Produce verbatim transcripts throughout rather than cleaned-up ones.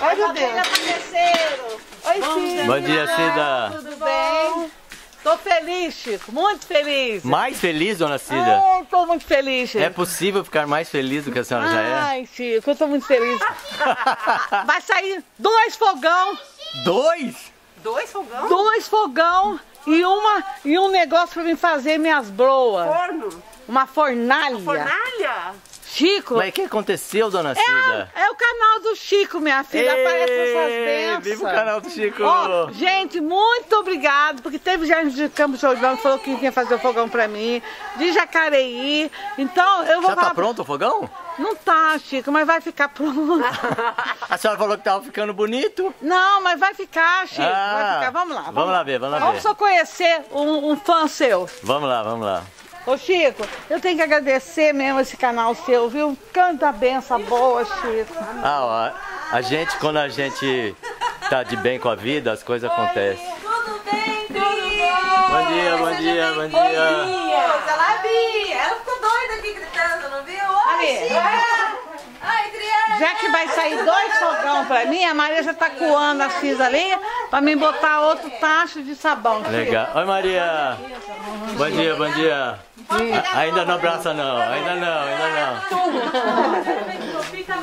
Oi, Gabriela, parceiro. Oi, Cida. Bom dia, Cida. Tudo bem? Tô feliz, Chico. Muito feliz. Mais feliz, Dona Cida? Ai, tô muito feliz, Chico. É possível ficar mais feliz do que a senhora Ai, já é? Ai, Chico, eu tô muito feliz. Vai sair dois fogão. Dois? Dois fogão? Dois fogão e, uma, e um negócio pra mim fazer minhas broas. Forno? Uma fornalha. Uma fornalha? Chico. Mas o que aconteceu, Dona Cida? É, é o canal do Chico, minha filha. Ei, aparece essas bênçãos. Viva o canal do Chico. Oh, gente, muito obrigado, porque teve gente de Campos dos Goytacazes que falou que vinha fazer o fogão pra mim, de Jacareí. Então, eu vou Já falar... tá pronto o fogão? Não tá, Chico, mas vai ficar pronto. A senhora falou que tava ficando bonito? Não, mas vai ficar, Chico. Ah, vai ficar. Vamos lá. Vamos, vamos lá ver, vamos lá vamos ver. Vamos só conhecer um, um fã seu. Vamos lá, vamos lá. Ô Chico, eu tenho que agradecer mesmo esse canal seu, viu? Canta a benção boa, Chico. Ah, ó, a gente, quando a gente tá de bem com a vida, as coisas acontecem. Tudo bem, tudo bem. Bom dia, bom dia, bom dia. Bom dia. Ela viu, ela ficou doida aqui gritando, não viu? Oi, Chico. Ai, Adriana. Já que vai sair dois fogão pra mim, a Maria já tá coando a cinza ali pra me botar outro tacho de sabão. Chico. Legal. Oi, Maria. Bom dia, bom dia. A, ainda não abraça não, ainda não, ainda não.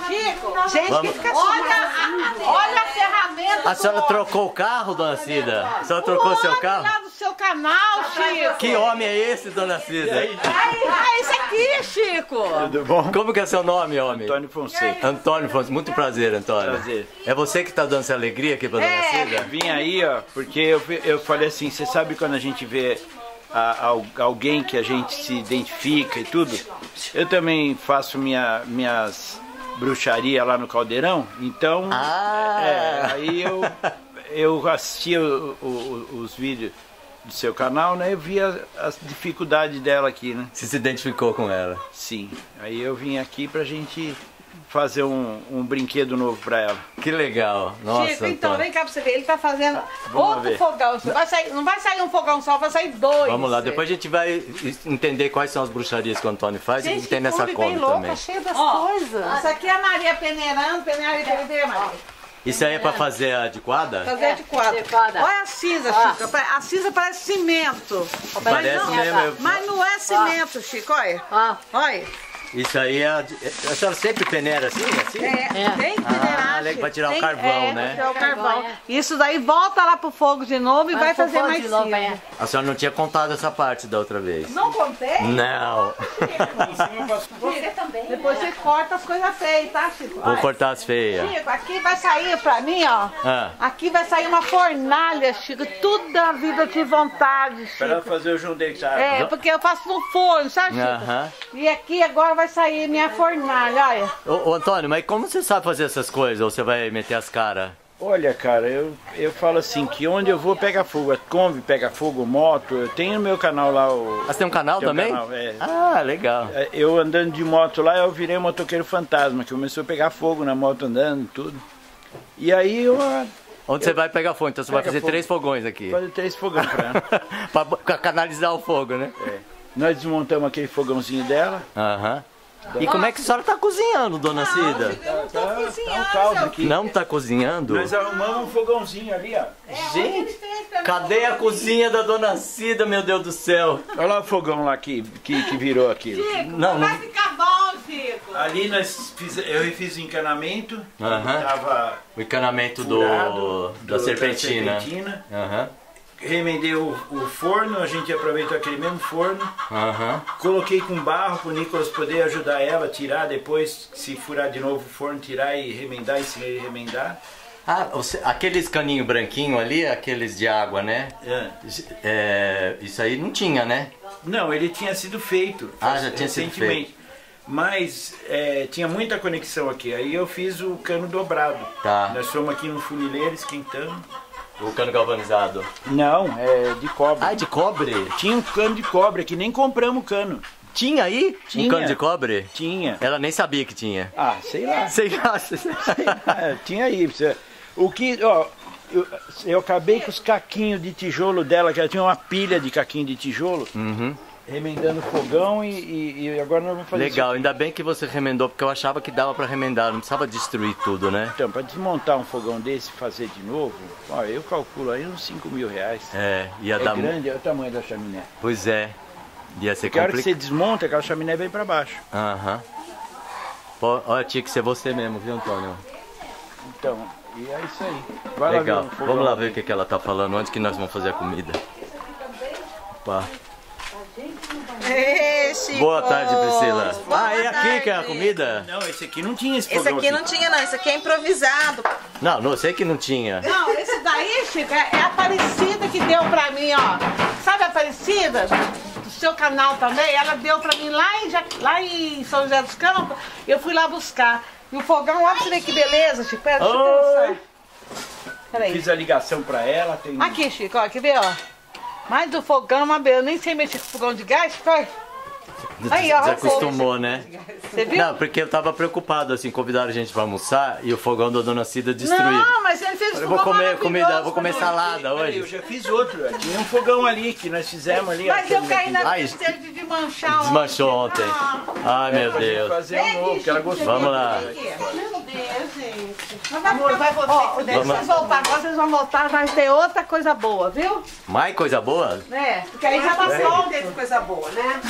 Chico, gente, vamos. Que fica olha, a, olha a ferramenta. A senhora trocou o carro, Dona Cida? A senhora trocou o seu carro? Lá do seu canal, Chico. Que homem é esse, Dona Cida? Ah, esse aqui, Chico. Tudo bom? Como que é seu nome, homem? Antônio Fonseca. Antônio Fonseca, muito prazer, Antônio. Prazer. É você que tá dando essa alegria aqui pra Dona Cida? Vim aí, ó, porque eu, eu falei assim, você sabe quando a gente vê... A, a, alguém que a gente se identifica e tudo. Eu também faço minha, minhas bruxaria lá no Caldeirão, então ah. é, aí eu, eu assistia o, o, os vídeos do seu canal, né? Eu via as dificuldades dela aqui, né? Você se identificou com ela? Sim. Aí eu vim aqui pra gente fazer um, um brinquedo novo pra ela. Que legal. Nossa, Chico, então Antônio, vem cá pra você ver. Ele tá fazendo Vamos outro ver. fogão. Vai sair, não vai sair um fogão só, vai sair dois. Vamos lá, depois a gente vai entender quais são as bruxarias que o Antônio faz. Gente, e que tem nessa Kombi também. Cheio das Ó, coisas. Isso aqui é a Maria peneirando, peneirando, peneirando, Maria. Isso aí é pra fazer a adequada? Fazer a adequada. Olha a cinza, Chico. A cinza parece cimento. Parece mas não, mesmo. Eu... Mas não é cimento, Chico. Olha. Ah. Olha. Isso aí é... A senhora sempre peneira assim? assim? É, é, tem que peneirar. Ah, é pra tirar tem, o carvão, é, né? Tirar o carvão. Isso daí volta lá pro fogo de novo e vai, vai fazer mais cinza. É. A senhora não tinha contado essa parte da outra vez. Não contei? Não. Você também. Depois você corta as coisas feias, tá, Chico? Vou cortar as feias. Chico, aqui vai sair pra mim, ó. Ah. Aqui vai sair uma fornalha, Chico. Tudo da vida de vontade, Chico. Pra fazer o joão-deitado. É, porque eu faço no forno, sabe, Chico? Uh-huh. E aqui agora vai sair minha fornalha, olha. Ô, ô Antônio, mas como você sabe fazer essas coisas? Ou você vai meter as caras? Olha, cara, eu, eu falo assim, que onde eu vou pega fogo. A Kombi pega fogo, moto, eu tenho no meu canal lá. O, ah, você tem um canal também? Um canal, é. Ah, legal. Eu andando de moto lá, eu virei um motoqueiro fantasma, que começou a pegar fogo na moto andando e tudo. E aí eu... Onde eu, você vai pegar fogo? Então você vai fazer fogo. três fogões aqui. Fazer três fogões pra... pra canalizar o fogo, né? É. Nós desmontamos aquele fogãozinho dela. Aham. Uhum. E como é que a senhora tá cozinhando, Dona não, Cida? Eu não tô tá, cozinhando. Tá um aqui. Não tá cozinhando? Nós arrumamos um fogãozinho ali, ó. É, gente, cadê a cozinha da Dona Cida, meu Deus do céu? Olha lá o fogão lá que, que, que virou aqui. Chico, não, vai não... ficar bom, Chico. Ali nós fiz, eu refiz o encanamento. Aham. Uhum. Tava o encanamento furado, do, da, do, serpentina. da serpentina. Aham. Uhum. Remendei o, o forno, a gente aproveitou aquele mesmo forno. Uhum. Coloquei com barro para o Nicolas poder ajudar ela a tirar depois, se furar de novo o forno, tirar e remendar, ensinei a remendar. Ah, você, aqueles caninhos branquinhos ali, aqueles de água, né? É. É, isso aí não tinha, né? Não, ele tinha sido feito. Ah, já tinha sido feito. Mas é, tinha muita conexão aqui, aí eu fiz o cano dobrado. Tá. Nós fomos aqui no funileiro esquentando. O cano galvanizado? Não, é de cobre. Ah, de cobre? Tinha um cano de cobre que nem compramos o cano. Tinha aí? Tinha. Um cano de cobre? Tinha. Ela nem sabia que tinha. Ah, sei lá. Sei lá. Sei lá. Tinha aí. O que, ó, eu, eu acabei com os caquinhos de tijolo dela, que ela tinha uma pilha de caquinho de tijolo. Uhum. remendando fogão e, e, e agora nós vamos fazer... Legal, isso. Ainda bem que você remendou, porque eu achava que dava para remendar, não precisava destruir tudo, né? Então, para desmontar um fogão desse e fazer de novo, ó, eu calculo aí uns cinco mil reais. É, ia é dar... É grande, é o tamanho da chaminé. Pois é, ia ser complicado. Porque a hora que você desmonta, aquela chaminé vem para baixo. Aham. Uhum. Olha, tinha que ser você mesmo, viu, Antônio? Então, e é isso aí. Vai legal, lá ver um vamos lá ver o que, que ela tá falando, antes que nós vamos fazer a comida. Opa. Ei, Chico. Boa tarde, Priscila. Boa ah, é tarde. Aqui que é a comida? Não, esse aqui não tinha esse programa. Esse aqui, aqui não tinha não, esse aqui é improvisado. Não, não sei que não tinha. Não, esse daí, Chico, é a Aparecida que deu pra mim, ó. Sabe a Aparecida? Do seu canal também, ela deu pra mim lá em, lá em São José dos Campos. Eu fui lá buscar. E o fogão, olha pra você ver que beleza, Chico. Pera, deixa eu pensar. Peraí. Fiz a ligação pra ela. Tem... Aqui, Chico, ó, quer ver, ó. Mas o fogão, eu nem sei mexer com fogão de gás, foi? Aí, ó, desacostumou, né? Você viu? Não, porque eu tava preocupado, assim, convidaram a gente pra almoçar e o fogão da Dona Cida destruído. Não, mas ele fez fogão. Eu vou comer comida, vou comer salada hoje. Eu já fiz outro, tinha um fogão ali que nós fizemos ali. Mas eu caí na besteira de desmanchar ontem. Desmanchou ontem. Ai, meu Deus. Fazer um novo, que ela gostou. Vamos lá. Meu Deus, gente. Amor, vai você. Deixa vocês voltar, agora vocês vão voltar, vai ter outra coisa boa, viu? Mais coisa boa? É, porque aí já passou desse coisa boa, né?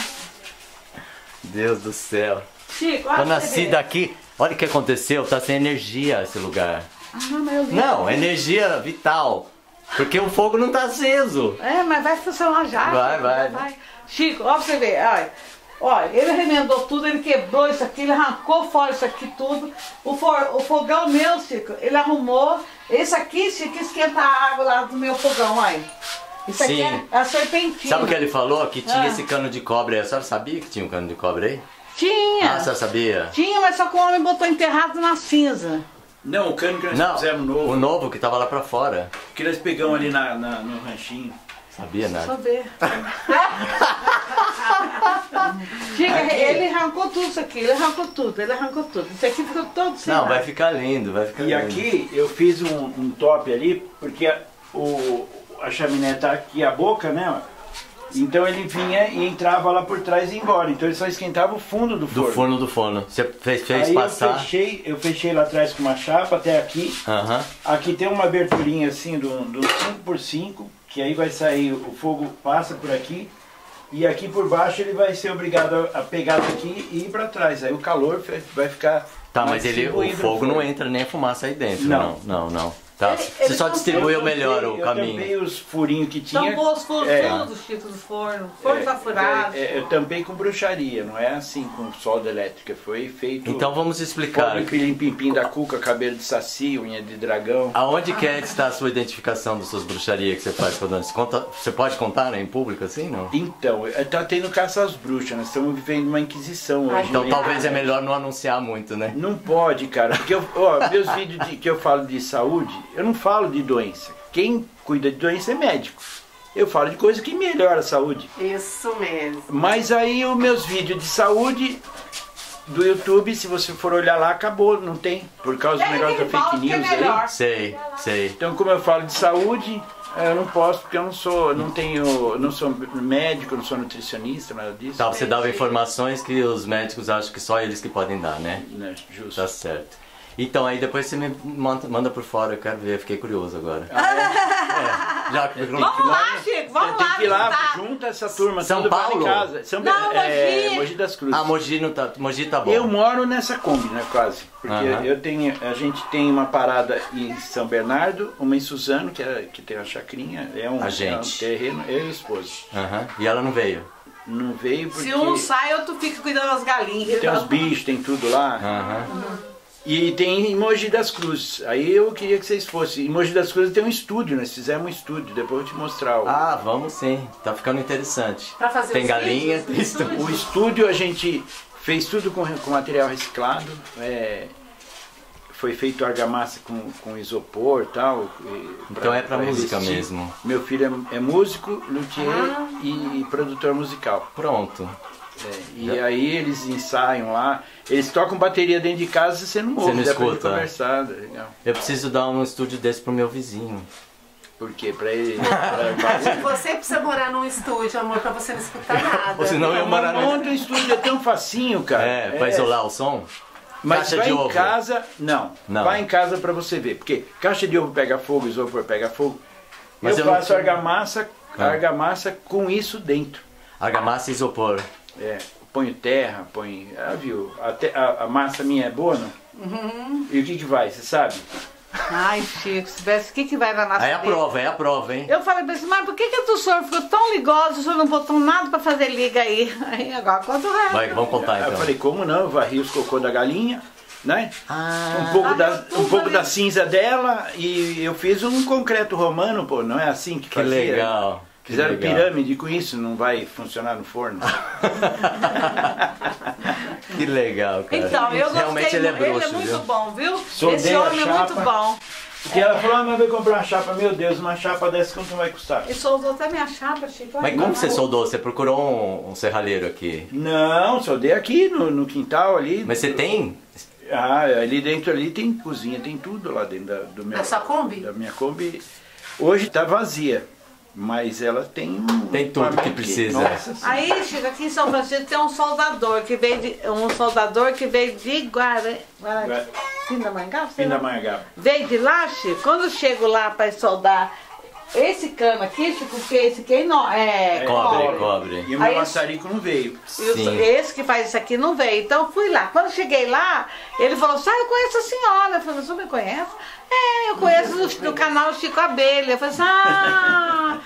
Deus do céu. Chico, olha. Dona Cida aqui, olha o que aconteceu, tá sem energia esse lugar. Ah, não, mas eu vi. Não, energia vital. Porque o fogo não tá aceso. É, mas vai funcionar já. Vai, vai. vai. Chico, olha pra você ver, olha. Olha, ele remendou tudo, ele quebrou isso aqui, ele arrancou fora isso aqui tudo. O, for, o fogão meu, Chico, ele arrumou. Esse aqui, Chico, esquenta a água lá do meu fogão, olha. Isso aqui sim. É a serpentina. Sabe o que ele falou? Que tinha ah. esse cano de cobre aí. A senhora sabia que tinha um cano de cobre aí? Tinha. Ah, a senhora sabia? Tinha, mas só que o homem botou enterrado na cinza. Não, o cano que nós não, fizemos novo. O novo que tava lá pra fora. Que nós pegamos ali na, na, no ranchinho. Sabia nada. Saber. Chica, ele arrancou tudo isso aqui, ele arrancou tudo, ele arrancou tudo. Isso aqui ficou todo sem. Não, nada. Vai ficar lindo, vai ficar e lindo. E aqui eu fiz um, um top ali, porque o... A chaminé tá aqui, a boca, né? Então ele vinha e entrava lá por trás e ia embora. Então ele só esquentava o fundo do forno. Do forno do forno. Você fez, fez aí passar? Eu fechei, eu fechei lá atrás com uma chapa até aqui. Uhum. Aqui tem uma aberturinha assim do, do cinco por cinco, que aí vai sair, o fogo passa por aqui. E aqui por baixo ele vai ser obrigado a pegar daqui e ir pra trás. Aí o calor vai ficar... Tá, mas ele, o fogo não entra nem a fumaça aí dentro. Não, não, não. não. Tá. Ele, você ele só distribuiu melhor o caminho. Eu tampei os furinhos que tinha. Tampou os furos é. Todos os tipos do forno. Forno é, tá furado. É, é, eu tampei com bruxaria, não é assim com solda elétrica. Foi feito... Então vamos explicar. Pilim-pim-pim da cuca, cabelo de saci, unha de dragão. Aonde ah. quer estar a sua identificação das suas bruxarias que você faz? Você, conta, você pode contar né, em público assim, não? Então, tá tendo caça às bruxas. Nós estamos vivendo uma inquisição hoje. Então talvez é melhor não anunciar muito, né? Não pode, cara. Porque eu, ó, meus vídeos de, que eu falo de saúde... Eu não falo de doença. Quem cuida de doença é médico. Eu falo de coisa que melhora a saúde. Isso mesmo. Mas aí os meus vídeos de saúde do YouTube, se você for olhar lá, acabou, não tem. Por causa do negócio da fake news aí. Sei, sei. Então como eu falo de saúde, eu não posso porque eu não sou, não tenho, não sou médico, não sou nutricionista, nada disso. Tá, você dava informações que os médicos acham que só eles que podem dar, né? Não, justo. Tá certo. Então, aí depois você me manda, manda por fora, eu quero ver, fiquei curioso agora. Ah, é. É. Já, eu vamos lá, lá, Chico, vamos lá. Tem que ir lá, tá. Junta essa turma, São tudo Paulo? Em casa. São Paulo, é, Mogi. Mogi das Cruzes. Ah, Mogi, não tá, Mogi tá bom. Eu moro nessa Kombi, né, quase. Porque uh -huh. eu tenho, a gente tem uma parada em São Bernardo, uma em Suzano, que, é, que tem uma chacrinha, é um, a gente. É um terreno, eu e o esposo. Uh -huh. E ela não veio? Não veio porque... Se um sai, outro fica cuidando das galinhas. Tem os bichos, tem tudo lá. Uh -huh. Uh -huh. E tem em Mogi das Cruzes, aí eu queria que vocês fossem. Em Mogi das Cruzes tem um estúdio, nós fizemos um estúdio, depois eu vou te mostrar. O... Ah, vamos sim, tá ficando interessante. Pra fazer tem galinha, tem estúdio. O estúdio a gente fez tudo com, com material reciclado, é, foi feito argamassa com, com isopor e tal. E pra, então é pra, pra música resistir. Mesmo. Meu filho é, é músico, luthier ah. e, e produtor musical. Pronto. É, e já. Aí eles ensaiam lá, eles tocam bateria dentro de casa e você não ouve, você não escuta. Conversada, legal. Eu preciso dar um estúdio desse pro meu vizinho. Porque pra ele... Pra... Você precisa morar num estúdio, amor, pra você não escutar nada. Ou senão eu morar num no... estúdio é tão facinho, cara. É, pra é. isolar o som. Mas caixa vai de ovo. Em casa, não. não. Vai em casa pra você ver. Porque caixa de ovo pega fogo, isopor pega fogo. Mas eu, eu faço não... argamassa, ah. argamassa com isso dentro. Argamassa e isopor. É. Ponho terra, ponho... Ah, viu? A, te... a, a massa minha é boa, não? Uhum. E o que que vai, você sabe? Ai, Chico, se tivesse, o que que vai na nossa vida? É a prova, é a prova, hein? Eu falei pra ele, mas por que que o senhor ficou tão ligoso, o senhor não botou nada pra fazer liga aí? Aí agora conta o resto. Vai, vamos contar então. Eu falei, como não? Eu varri os cocô da galinha, né? Ah, um pouco, ah, da, um pouco da cinza dela e eu fiz um concreto romano, pô, não é assim que fazia? Que legal. Fizeram pirâmide com isso, não vai funcionar no forno. Que legal, cara. Então, eu gostei. Realmente ele é bruxo, ele é muito viu? bom, viu? Soldei Esse homem é muito bom. Porque é. ela falou, ah, mas vai comprar uma chapa. Meu Deus, uma chapa dessa quanto vai custar? E soldou até minha chapa, Chico. Mas como você soldou? Você procurou um, um serralheiro aqui? Não, soldei aqui no, no quintal ali. Mas você tem? Ah, ali dentro ali tem cozinha, tem tudo lá dentro da, do meu... Essa Kombi? Da minha Kombi. Hoje tá vazia. Mas ela tem um... Tem tudo que precisa. Nossa, aí, Chico, aqui em São Francisco tem um soldador que veio de... Um soldador que veio de Guara... Guara... Pindamangá? Pindamangá. Veio de lá, Chico. Quando eu chego lá para soldar esse cano aqui, Chico, porque esse aqui não é... é cobre, cobre. E o meu maçarico não veio. Sim. Esse que faz isso aqui não veio. Então eu fui lá. Quando eu cheguei lá, ele falou, sabe, eu conheço a senhora. Eu falei, você me conhece? É, eu conheço do canal Chico Abelha. Eu falei assim, ah,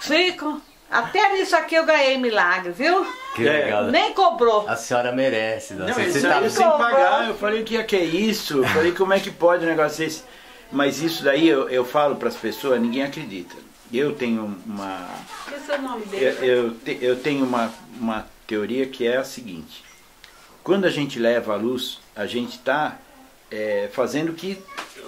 Chico, até nisso aqui eu ganhei milagre, viu? Que legal. Nem cobrou. A senhora merece. Não, não ele saiu sem pagar. Eu falei, o que é que é isso? Eu falei, como é que pode um negócio desse? Mas isso daí eu, eu falo para as pessoas, ninguém acredita. Eu tenho uma... Esse é o nome dele. Eu, eu, te, eu tenho uma, uma teoria que é a seguinte. Quando a gente leva à luz, a gente está é, fazendo que...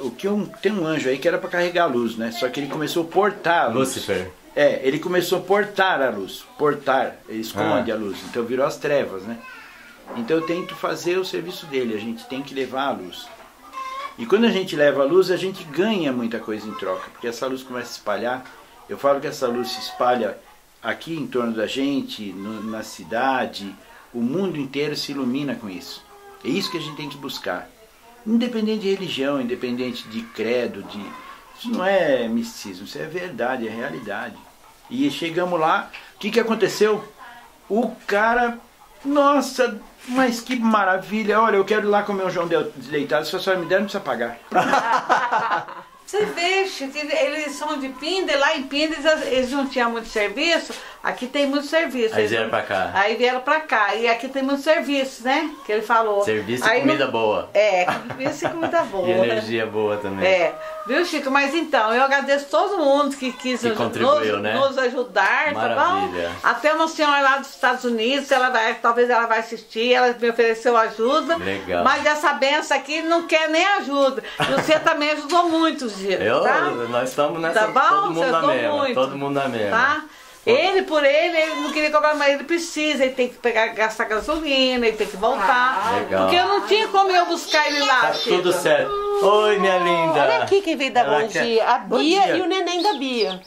O que um, tem um anjo aí que era para carregar a luz, né? Só que ele começou a portar a luz. Lúcifer. É, ele começou a portar a luz. Portar, ele esconde ah. a luz. Então virou as trevas, né? Então eu tento fazer o serviço dele. A gente tem que levar a luz. E quando a gente leva a luz, a gente ganha muita coisa em troca. Porque essa luz começa a espalhar. Eu falo que essa luz se espalha aqui em torno da gente, no, na cidade. O mundo inteiro se ilumina com isso. É isso que a gente tem que buscar. Independente de religião, independente de credo, de... isso não é misticismo, isso é verdade, é realidade. E chegamos lá, o que que aconteceu? O cara, nossa, mas que maravilha, olha, eu quero ir lá comer um joão-deitado, se a senhora me der, não precisa pagar. Você vê, eles são de Pinda, lá em Pinda eles não tinham muito serviço, aqui tem muito serviço. Aí vieram não... pra cá. Aí vieram pra cá, e aqui tem muito serviço, né, que ele falou. Serviço aí e comida não... boa. É, serviço e comida boa. E energia né? boa também. É, viu, Chico? Mas então, eu agradeço todo mundo que quis que contribuiu, nos, né? nos ajudar, maravilha. Tá bom? Até uma senhora lá dos Estados Unidos, ela vai, talvez ela vai assistir, ela me ofereceu ajuda. Legal. Mas essa benção aqui não quer nem ajuda. Você também ajudou muito, Eu, tá? Nós estamos nessa, tá bom? Todo mundo na mesma, todo mundo na mesma. Tá? Ele por ele, ele não queria cobrar, mas ele precisa, ele tem que pegar, gastar gasolina, ele tem que voltar. Ah, legal. Porque eu não tinha como eu buscar ele lá. Tá Chico. Tudo certo. Oi, minha linda. Olha aqui quem veio da Bom Dia, a Bia e o neném da Bia.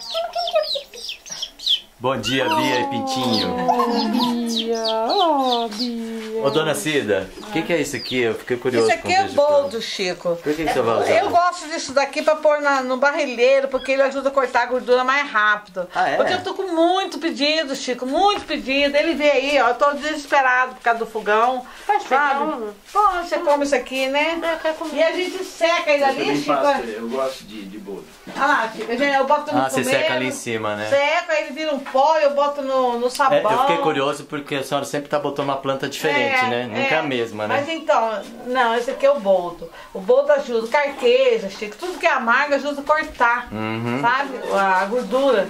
Bom dia, Bia e Pintinho. Oh, Bia, oh, Bia. Ô, Dona Cida, o que, que é isso aqui? Eu fiquei curioso. Isso aqui é boldo, Chico. Por que, que você vai usar? Eu gosto disso daqui pra pôr na, no barrilheiro, porque ele ajuda a cortar a gordura mais rápido. Ah, é? Porque eu tô com muito pedido, Chico, muito pedido. Ele vê aí, ó, eu tô desesperado por causa do fogão. Faz fogão. Bom, você hum. come isso aqui, né? Eu quero comer. E a gente seca ele ali, Chico. Faço, eu gosto de, de boldo. Ah lá, Chico, eu boto no Ah, você seca ali em cima, né? Seca, ele vira um pó, eu boto no, no sabão. É, eu fiquei curioso porque a senhora sempre tá botando uma planta diferente, é, né? É, nunca a mesma, né? Mas então, não, esse aqui é o boldo. O boldo ajuda, carqueja, Chico, tudo que é amargo ajuda a cortar, uhum. sabe? A gordura,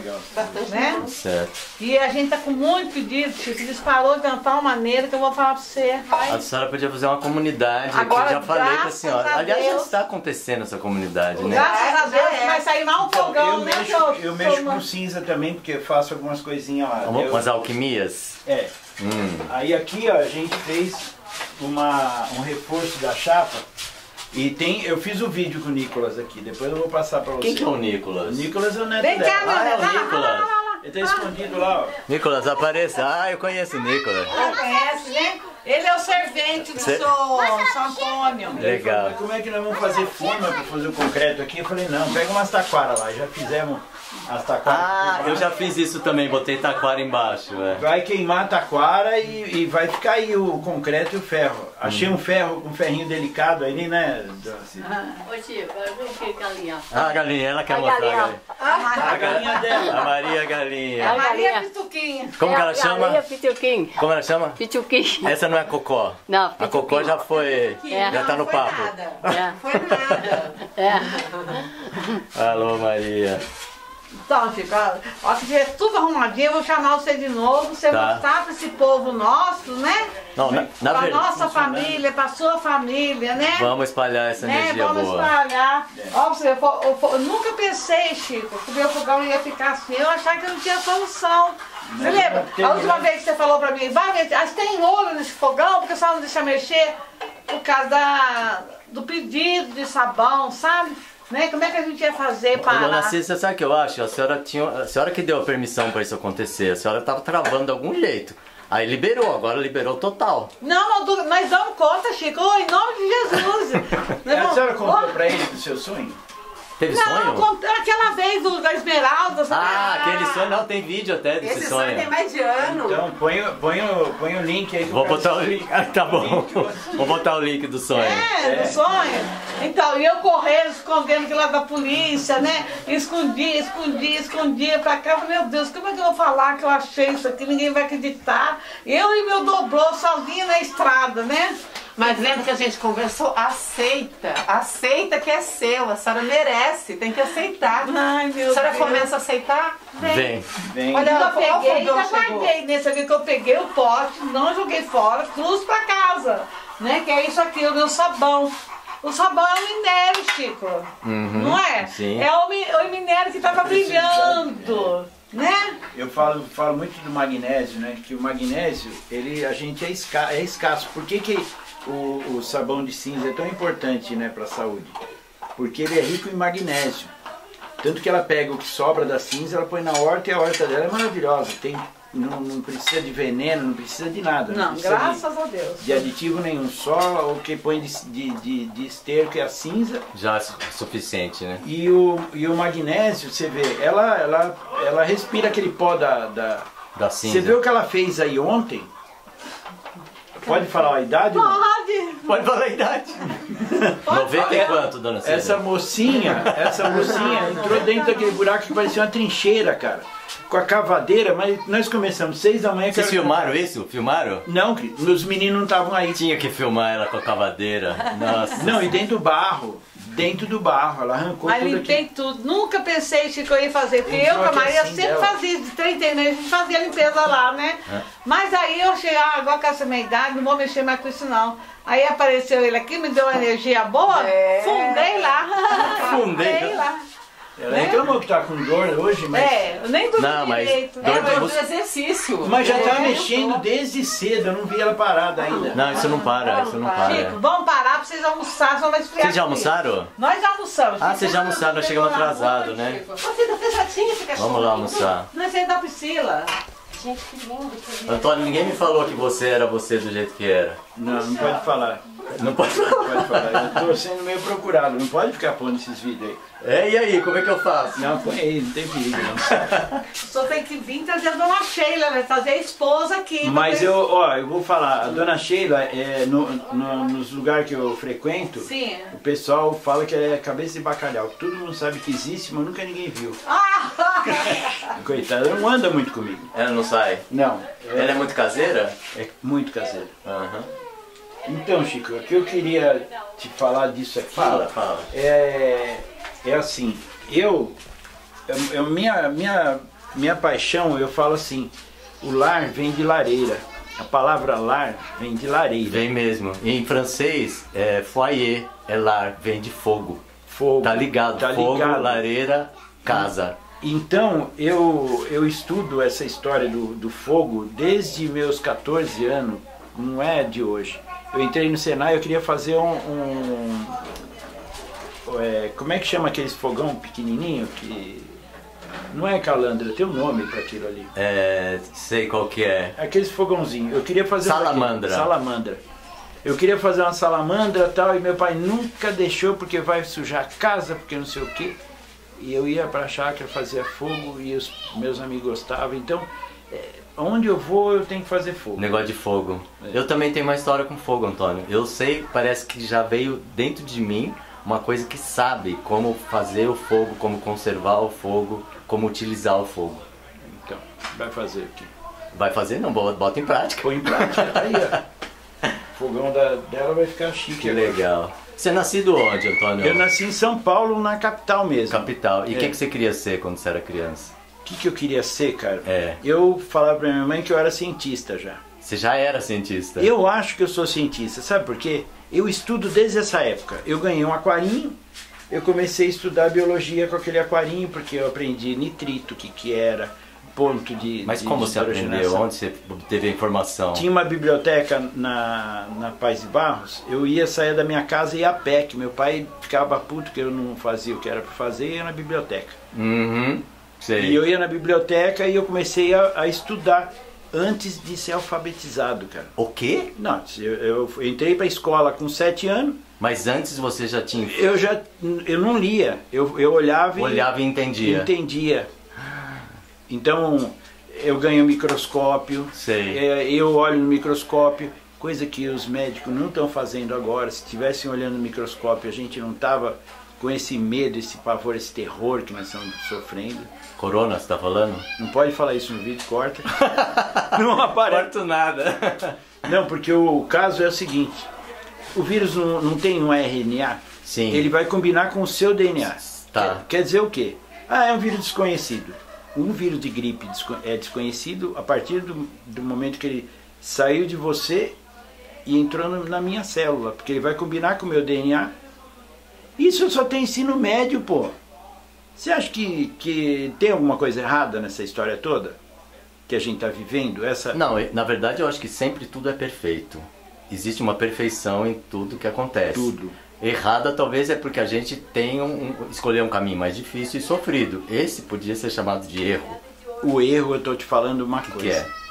né? Certo. E a gente tá com muito pedido, Chico, disparou de uma tal maneira que eu vou falar pra você. Ai. A senhora podia fazer uma comunidade, agora, que eu já falei pra senhora. A Aliás, já está acontecendo essa comunidade, né? Graças a Deus, é. vai sair mal um então, fogão, eu né? Mexo, eu eu mexo com cinza também, porque eu faço algumas coisinhas lá. Vamos, eu... umas alquimias? É. Hum. Aí aqui ó, a gente fez uma, um reforço da chapa E tem, eu fiz o um vídeo com o Nicolas aqui, depois eu vou passar pra vocês. Quem que é o Nicolas? O Nicolas é o neto Vem dela. Cá, ah, é o Nicolas. Ele tá escondido lá, ó. Nicolas, apareça. Ah, eu conheço o Nicolas. Eu conheço, né? Ele é o servente do Cê... São Antônio. Legal. Falou, como é que nós vamos fazer forma pra fazer o concreto aqui? Eu falei, não, pega umas taquaras lá. Já fizemos as taquaras. Ah, eu já fiz isso também, botei taquara embaixo. É. Vai queimar a taquara e, e vai ficar aí o concreto e o ferro. Achei hum. um ferro, um ferrinho delicado aí, né, Dona Cida? Ô, Chico, eu não quero galinha. Ah, a galinha, ela quer a mostrar galinha. a galinha. A galinha dela. A Maria Galinha. A Maria Pituquinha. Como que ela chama? Maria Pituquinha. Como ela chama? Pituquinha. Essa não é a Cocó. Não, Pituquinha. A Cocó já foi, é. já tá no papo. Não foi nada. Foi nada. É. Alô, Maria. Então, Chico, ó, que tiver tudo arrumadinho, eu vou chamar você de novo, você tá. mostrar para esse povo nosso, né? Para a nossa família, para a sua família, né? Vamos espalhar essa né? energia Vamos boa. Vamos espalhar. É. Ó, você, eu, eu, eu, eu nunca pensei, Chico, que o meu fogão ia ficar assim, eu achava que eu não tinha solução. Você lembra? A última vez que você falou para mim, vai ver, ah, tem ouro nesse fogão, porque só não deixa mexer por causa da, do pedido de sabão, sabe? Né? Como é que a gente ia fazer para... Dona Cida, sabe o que eu acho? A senhora, tinha, a senhora que deu a permissão para isso acontecer, a senhora estava travando de algum jeito. Aí liberou, agora liberou total. Não, mas damos conta, Chico, em nome de Jesus. Né, a senhora contou para ele do seu sonho? Teve não, sonho? Conto, aquela vez do, da Esmeralda. Sabe? Ah, aquele sonho, não, tem vídeo até desse Esse sonho. Esse sonho tem mais de ano. Então põe, põe, põe o link aí. Vou botar o link, ah, tá bom. Vou botar o link do sonho. É, é. do sonho. Então, e eu correndo, escondendo que lá da polícia, né? Escondia, escondia, escondia pra cá. Meu Deus, como é que eu vou falar que eu achei isso aqui? Ninguém vai acreditar. Eu e meu dobrô sozinho na estrada, né? Mas lembra que a gente conversou? Aceita, aceita que é seu, a senhora merece, tem que aceitar. Ai, meu Deus. A senhora Deus. começa a aceitar? Vem. Vem. Olha, eu peguei, eu guardei nesse aqui que eu peguei o pote, não joguei fora, trouxe pra casa, né? Que é isso aqui, o meu sabão. O sabão é o minério, Chico, uhum, não é? Sim. É o minério que estava brilhando, né? Eu falo, falo muito do magnésio, né? Que o magnésio, ele, a gente é, esca é escasso. Por que, que o, o sabão de cinza é tão importante, né, para a saúde? Porque ele é rico em magnésio. Tanto que ela pega o que sobra da cinza, ela põe na horta e a horta dela é maravilhosa. Tem, não, não precisa de veneno, não precisa de nada. Não, não graças de, a Deus. De aditivo nenhum, só o que põe de, de, de, de esterco e a cinza. Já é suficiente, né? E o, e o magnésio, você vê, ela, ela, ela respira aquele pó da, da, da cinza. Você viu o que ela fez aí ontem? Pode falar a idade? Pode! Pode falar a idade! noventa e quanto, Dona Cida? Essa mocinha, essa mocinha entrou dentro daquele buraco que parecia uma trincheira, cara. Com a cavadeira, mas nós começamos seis da manhã... Vocês filmaram começar. isso? Filmaram? Não, os meninos não estavam aí. Tinha que filmar ela com a cavadeira. Nossa. Não, e dentro do barro. Dentro do barro, ela arrancou Aí tudo limpei aqui. tudo. Nunca pensei que eu ia fazer, porque eu com a Maria assim sempre dela. fazia, de trinta anos, a gente fazia limpeza lá, né? É. Mas aí eu achei, ah, agora com essa minha idade, não vou mexer mais com isso não. Aí apareceu ele aqui, me deu uma energia boa, é. fundei lá. Fundei, fundei lá. Ela reclamou que tá com dor hoje, mas... É, eu nem dormi não, mas direito. Dor é, de mus... exercício. Mas já é, tá mexendo desde cedo, eu não vi ela parada ainda. Não, isso não para, não, isso não para. Chico, vamos parar pra vocês almoçarem, senão vai esfriar. Vocês já almoçaram? Nós já almoçamos. Ah, vocês já almoçaram, nós chegamos atrasados, né? Você tá fechadinha, fica Vamos lá almoçar. Nós é da Priscila. Gente, que lindo. Que lindo. Antônio, ninguém me falou que você era você do jeito que era. Não, não pode falar. Não pode falar. Não pode falar. Eu tô sendo meio procurado, não pode ficar pondo esses vídeos aí. É, e aí, como é que eu faço? Não, põe aí, não tem perigo não. Só tem que vir trazer a Dona Sheila, vai trazer a esposa aqui. Mas eu, ó, eu vou falar, a Dona Sheila, é, no, no, nos lugares que eu frequento, Sim. o pessoal fala que é cabeça de bacalhau. Todo mundo sabe que existe, mas nunca ninguém viu. Ah! Coitada, ela não anda muito comigo. Ela não sai? Não. Ela é muito caseira? É muito caseira. Uhum. Então, Chico, o que eu queria te falar disso aqui... Fala, fala. É, é assim, eu... eu minha, minha, minha paixão, eu falo assim, o lar vem de lareira. A palavra lar vem de lareira. Vem mesmo. Em francês, é, foyer é lar, vem de fogo. Fogo. Tá ligado. Tá fogo, ligado. Lareira, casa. Então, eu, eu estudo essa história do, do fogo desde meus quatorze anos, não é de hoje. eu entrei no Senai, eu queria fazer um... um é, como é que chama aquele fogão pequenininho que... Não é calandra, tem um nome para aquilo ali. É, sei qual que é. Aqueles fogãozinhos. Eu queria fazer... Salamandra. Uma... Salamandra. Eu queria fazer uma salamandra e tal, e meu pai nunca deixou porque vai sujar a casa, porque não sei o quê. E eu ia para a chácara, fazia fogo, e os meus amigos gostavam. Então, é, onde eu vou, eu tenho que fazer fogo. Negócio de fogo. É. Eu também tenho uma história com fogo, Antônio. Eu sei, parece que já veio dentro de mim uma coisa que sabe como fazer o fogo, como conservar o fogo, como utilizar o fogo. Então, vai fazer aqui. Vai fazer? Não, bota em prática. Põe em prática. Aí, ó. O fogão da, dela vai ficar chique. Que agora. Legal. Você é nascido onde, Antônio? Eu nasci em São Paulo, na capital mesmo. Capital. E o é. que, que você queria ser quando você era criança? O que, que eu queria ser, cara? É. Eu falava pra minha mãe que eu era cientista já. Você já era cientista? Eu acho que eu sou cientista, sabe por quê? Eu estudo desde essa época. Eu ganhei um aquarinho, eu comecei a estudar biologia com aquele aquarinho, porque eu aprendi nitrito, o que, que era, ponto de... Mas de, como de você aprendeu? Onde você teve a informação? Tinha uma biblioteca na, na Pais de Barros, eu ia sair da minha casa e ia a P E C. Meu pai ficava puto que eu não fazia o que era para fazer e ia na biblioteca. Uhum, sei. E eu ia na biblioteca e eu comecei a, a estudar. Antes de ser alfabetizado, cara. O quê? Não, eu, eu entrei pra escola com sete anos. Mas antes você já tinha... Eu já... Eu não lia. Eu, eu olhava e... Olhava e entendia. Entendia. Então, eu ganhei um microscópio. Sei. Eu olho no microscópio. Coisa que os médicos não estão fazendo agora. Se estivessem olhando no microscópio, a gente não tava com esse medo, esse pavor, esse terror que nós estamos sofrendo. Corona, você tá falando? Não pode falar isso no vídeo, corta. Não aparece. Corto nada. Não, porque o, o caso é o seguinte. O vírus não, não tem um R N A? Sim. Ele vai combinar com o seu D N A. Tá. Quer, quer dizer o quê? Ah, é um vírus desconhecido. Um vírus de gripe é desconhecido a partir do, do momento que ele saiu de você e entrou no, na minha célula. Porque ele vai combinar com o meu D N A. Isso eu só tenho ensino médio, pô. Você acha que, que tem alguma coisa errada nessa história toda? Que a gente tá vivendo? Essa... Não, na verdade eu acho que sempre tudo é perfeito. Existe uma perfeição em tudo que acontece. Tudo. Errada talvez é porque a gente tem um, um, escolher um caminho mais difícil e sofrido. Esse podia ser chamado de erro. O erro, eu tô te falando uma que coisa. Que é?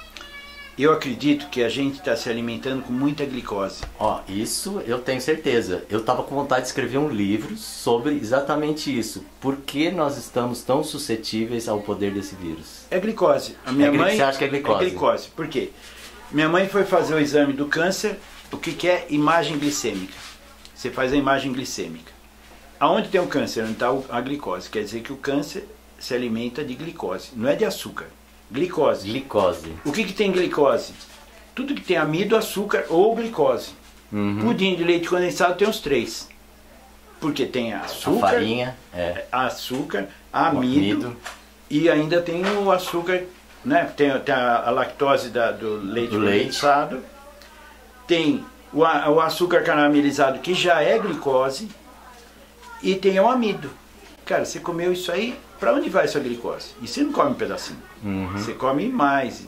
Eu acredito que a gente está se alimentando com muita glicose. Ó, isso eu tenho certeza. Eu estava com vontade de escrever um livro sobre exatamente isso. Por que nós estamos tão suscetíveis ao poder desse vírus? É glicose. A minha é mãe... Você acha que é glicose? É glicose. Por quê? Minha mãe foi fazer o exame do câncer. O que, que é imagem glicêmica? Você faz a imagem glicêmica. Aonde tem o câncer? Onde está a glicose. Quer dizer que o câncer se alimenta de glicose. Não é de açúcar. Glicose. Glicose. O que, que tem glicose? Tudo que tem amido, açúcar ou glicose. Uhum. Pudim de leite condensado tem os três. Porque tem açúcar, a farinha, é. açúcar, amido, amido e ainda tem o açúcar, né? Tem, tem a, a lactose da, do leite do condensado. Leite. Tem o, a, o açúcar caramelizado que já é glicose e tem o amido. Cara, você comeu isso aí? Para onde vai essa glicose? E você não come um pedacinho. Uhum. Você come mais.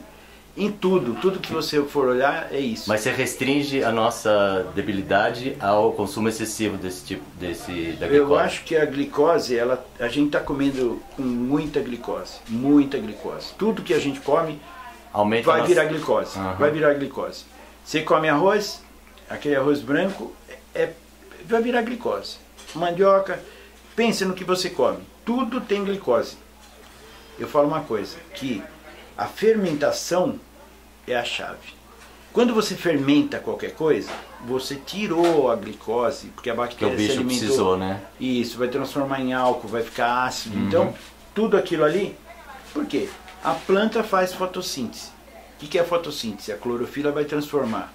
Em tudo, tudo que você for olhar é isso. Mas você restringe a nossa debilidade ao consumo excessivo desse tipo, desse, da glicose? Eu acho que a glicose, ela, a gente está comendo com muita glicose. Muita glicose. Tudo que a gente come aumenta vai nossa... virar glicose. Uhum. Vai virar glicose. Você come arroz, aquele arroz branco, é, vai virar glicose. Mandioca, pense no que você come. Tudo tem glicose. Eu falo uma coisa, que a fermentação é a chave. Quando você fermenta qualquer coisa, você tirou a glicose, porque a bactéria se alimentou. Porque o bicho precisou, né? Isso, vai transformar em álcool, vai ficar ácido. Uhum. Então, tudo aquilo ali, por quê? A planta faz fotossíntese. O que é fotossíntese? A clorofila vai transformar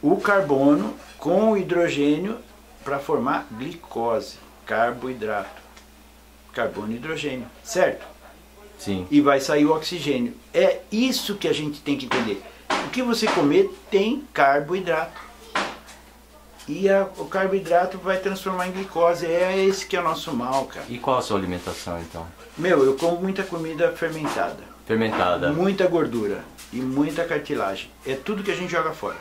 o carbono com o hidrogênio para formar glicose, carboidrato. Carbono e hidrogênio, certo? Sim. E vai sair o oxigênio. É isso que a gente tem que entender. O que você comer tem carboidrato. E a, o carboidrato vai transformar em glicose. É esse que é o nosso mal, cara. E qual a sua alimentação, então? Meu, eu como muita comida fermentada. Fermentada. Muita gordura e muita cartilagem. É tudo que a gente joga fora.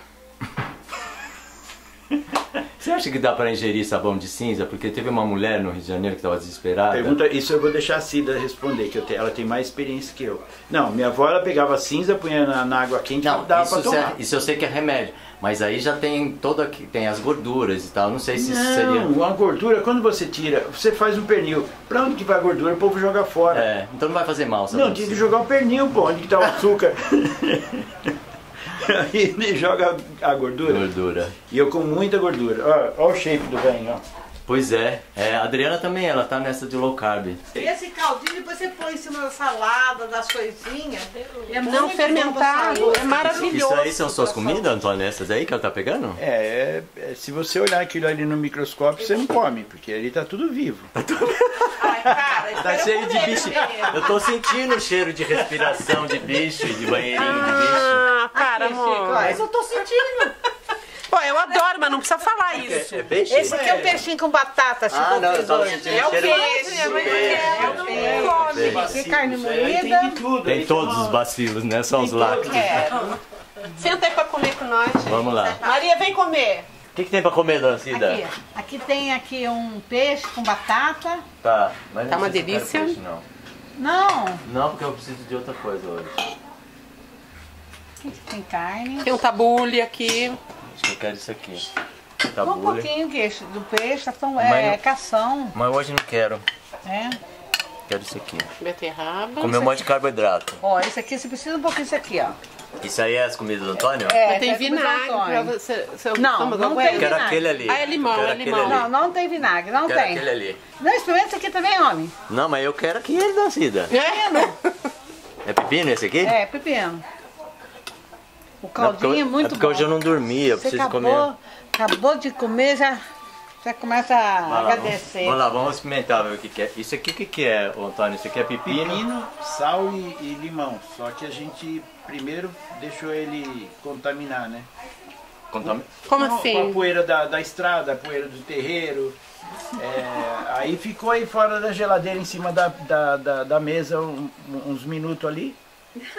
Você acha que dá para ingerir sabão de cinza? Porque teve uma mulher no Rio de Janeiro que estava desesperada. Pergunta, isso eu vou deixar a Cida responder, que eu te, ela tem mais experiência que eu. Não, minha avó ela pegava cinza, punha na, na água quente e dava para tomar. Isso eu sei que é remédio, mas aí já tem, toda, tem as gorduras e tal, não sei se não, isso seria... Não, uma gordura, quando você tira, você faz um pernil. Para onde que vai a gordura? O povo joga fora. É, então não vai fazer mal. Não, tinha que jogar o pernil, pô, onde que tá o açúcar? Aí ele joga a gordura. Gordura. E eu com muita gordura. Olha, olha o shape do velho, ó. Pois é. é. A Adriana também, ela tá nessa de low carb. E esse caldinho depois você põe em cima da salada, das coisinhas. É não fermentado, é maravilhoso. Isso aí são suas comidas, Antônio? Essas aí que ela tá pegando? É, é, se você olhar aquilo ali no microscópio, você não come, porque ali tá tudo vivo. Tá tudo vivo. Ai, cara, tá cheio de bicho. Eu tô sentindo o cheiro de respiração de bicho, de banheirinho de bicho. Ah, para, aqui, amor. Chico, mas eu tô sentindo. Pô, eu adoro, mas não precisa falar isso. É, é peixe, esse aqui é um peixinho com batata, Chico. Ah, não, eu tô sentindo é o peixe. É o peixe. É o peixe. Tem carne moída. Tem tudo. Tem todos os bacilos, né? Só os lácteos. É. Senta aí pra comer com nós. Vamos lá. Maria, vem comer. O que, que tem pra comer, Dona Cida? Aqui, aqui tem aqui um peixe com batata. Tá, mas não tá uma delícia. Peixe, não. não. Não, porque eu preciso de outra coisa hoje. Aqui tem carne. Tem um tabule aqui. Acho que eu quero isso aqui. Tabule. Um pouquinho queixo do peixe, tá tão, é não, cação. Mas hoje não quero. É? Quero isso aqui. Beterraba. Comer um monte de carboidrato. Ó, isso aqui, você precisa um pouquinho disso aqui, ó. Isso aí é as comidas do Antônio? É, tem vinagre. Você, você não, não tem vinagre. Quero aquele ali. Ah, é limão, é limão. Não, não tem vinagre, não quero tem. Aquele ali. Não, experimenta esse aqui também, homem. Não, mas eu quero aquele, Dona Cida. É, é pepino esse aqui? É, pepino. O caldinho não, eu, é muito é porque bom. Porque hoje eu não dormi, eu você preciso acabou, comer. Acabou de comer, já, já começa a lá, agradecer. Vamos, vamos lá, vamos experimentar ver o que, que é. Isso aqui o que, que é, Antônio? Isso aqui é pepino? Pepino, sal e, e limão. Só que a gente primeiro deixou ele contaminar, né? Contam... Como com, assim? Com a poeira da, da estrada, a poeira do terreiro. É, aí ficou aí fora da geladeira, em cima da, da, da, da mesa, um, uns minutos ali.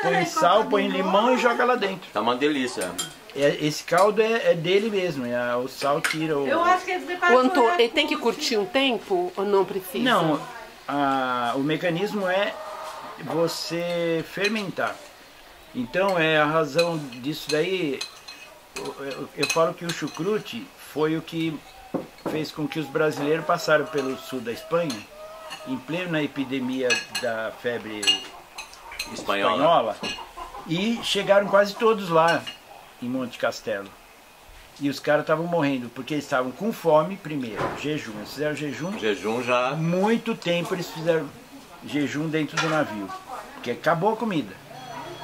Põe sal, põe limão e joga lá dentro. Tá uma delícia. É, esse caldo é, é dele mesmo, é, o sal tira o... Eu acho que ele prepara o Antônio, ele tem que curtir um tempo ou não precisa? Não, a, o mecanismo é você fermentar. Então é a razão disso daí, eu, eu, eu falo que o chucrute foi o que fez com que os brasileiros passaram pelo sul da Espanha, em plena epidemia da febre... espanhola, e chegaram quase todos lá em Monte Castelo, e os caras estavam morrendo, porque eles estavam com fome primeiro, jejum, eles fizeram jejum, jejum já... muito tempo eles fizeram jejum dentro do navio, porque acabou a comida,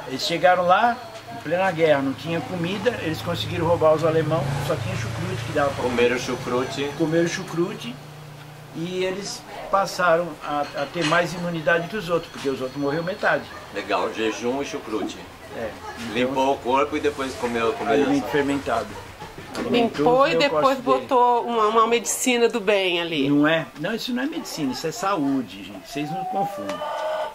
eles chegaram lá em plena guerra, não tinha comida, eles conseguiram roubar os alemãos, só tinha chucrute que dava para comer. Comeram chucrute. Comeram chucrute. E eles passaram a, a ter mais imunidade que os outros, porque os outros morreram metade. Legal, jejum e chucrute. É, então, limpou o corpo e depois comeu... comeu alimento fermentado. Alimentou, limpou e depois botou uma, uma medicina do bem ali. Não é? Não, isso não é medicina, isso é saúde, gente. Vocês não confundem.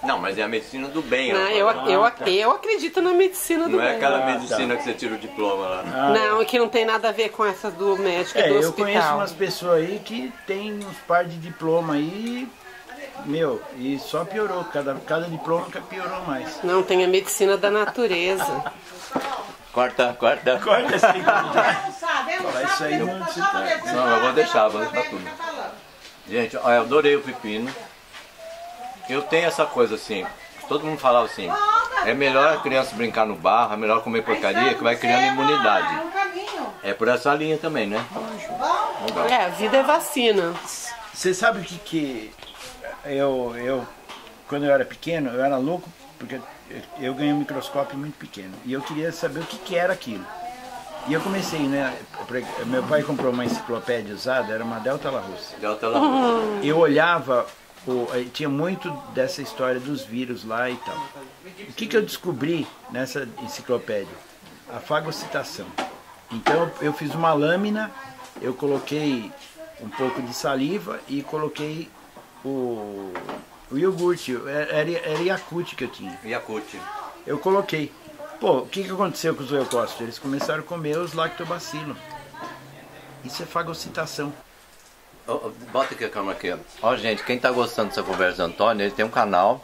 Não, mas é a medicina do bem. Não, eu, ah, eu, tá. eu acredito na medicina do não bem. Não é aquela medicina ah, tá. que você tira o diploma lá. Ah, não, é que não tem nada a ver com essa do médico é, do hospital. Eu conheço umas pessoas aí que tem uns par de diploma aí, meu, e só piorou. Cada, cada diploma piorou mais. Não, tem a medicina da natureza. Corta, corta. Corta esse aí. Não, eu vou deixar, vou deixar tudo. Gente, ó, eu adorei o pepino. Eu tenho essa coisa assim, todo mundo falava assim, é melhor a criança brincar no barro, é melhor comer porcaria, que vai criando imunidade. É por essa linha também, né? É, a vida é vacina. Você sabe o que que eu, eu, quando eu era pequeno, eu era louco, porque eu ganhei um microscópio muito pequeno, e eu queria saber o que que era aquilo. E eu comecei, né? Meu pai comprou uma enciclopédia usada, era uma Delta Larousse. Delta Larousse. Eu olhava... O, tinha muito dessa história dos vírus lá e tal. O que que eu descobri nessa enciclopédia? A fagocitação. Então eu fiz uma lâmina, eu coloquei um pouco de saliva e coloquei o, o iogurte, era, era Yakult que eu tinha. Yakult. Eu coloquei. Pô, o que que aconteceu com os leucócitos? Eles começaram a comer os lactobacilos. Isso é fagocitação. Oh, bota aqui a câmera aqui. Ó, oh, gente, quem tá gostando dessa conversa do Antônio, ele tem um canal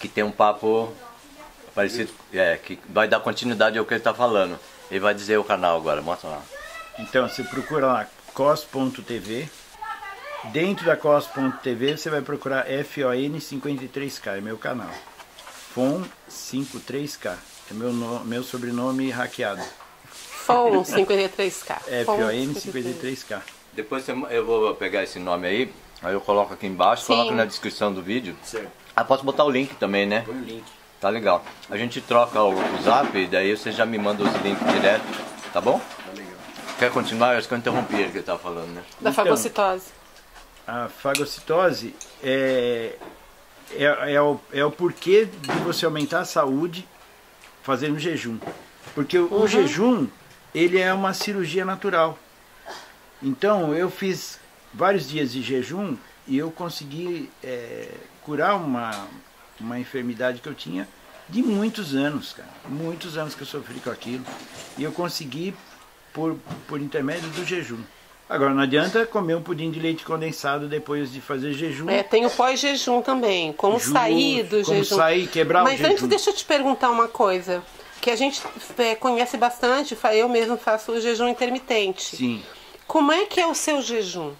que tem um papo parecido, é, que vai dar continuidade ao que ele tá falando. Ele vai dizer o canal agora, mostra lá. Então, você procura lá, C O S ponto T V. Dentro da C O S ponto T V, você vai procurar F O N cinquenta e três K, é meu canal. F O N cinquenta e três K, é meu, no, meu sobrenome hackeado. F O N cinquenta e três K. É, F O N cinquenta e três K. Depois eu vou pegar esse nome aí, aí eu coloco aqui embaixo, sim, coloco na descrição do vídeo. Certo. Ah, posso botar o link também, né? Põe o link. Tá legal. A gente troca o, o zap, daí você já me manda os links direto, tá bom? Tá legal. Quer continuar? Eu acho que eu interrompi o que ele tava falando, né? Da então, fagocitose. A fagocitose é, é, é, o, é o porquê de você aumentar a saúde fazendo jejum. Porque o, uhum, o jejum, ele é uma cirurgia natural. Então, eu fiz vários dias de jejum e eu consegui é, curar uma, uma enfermidade que eu tinha de muitos anos, cara. Muitos anos que eu sofri com aquilo. E eu consegui por, por intermédio do jejum. Agora, não adianta comer um pudim de leite condensado depois de fazer jejum. É, tem o pós-jejum também. Como Ju, sair do como jejum. Como sair, quebrar Mas o jejum. Mas antes, deixa eu te perguntar uma coisa. Que a gente é, conhece bastante, eu mesmo faço o jejum intermitente. Sim. Como é que é o seu jejum?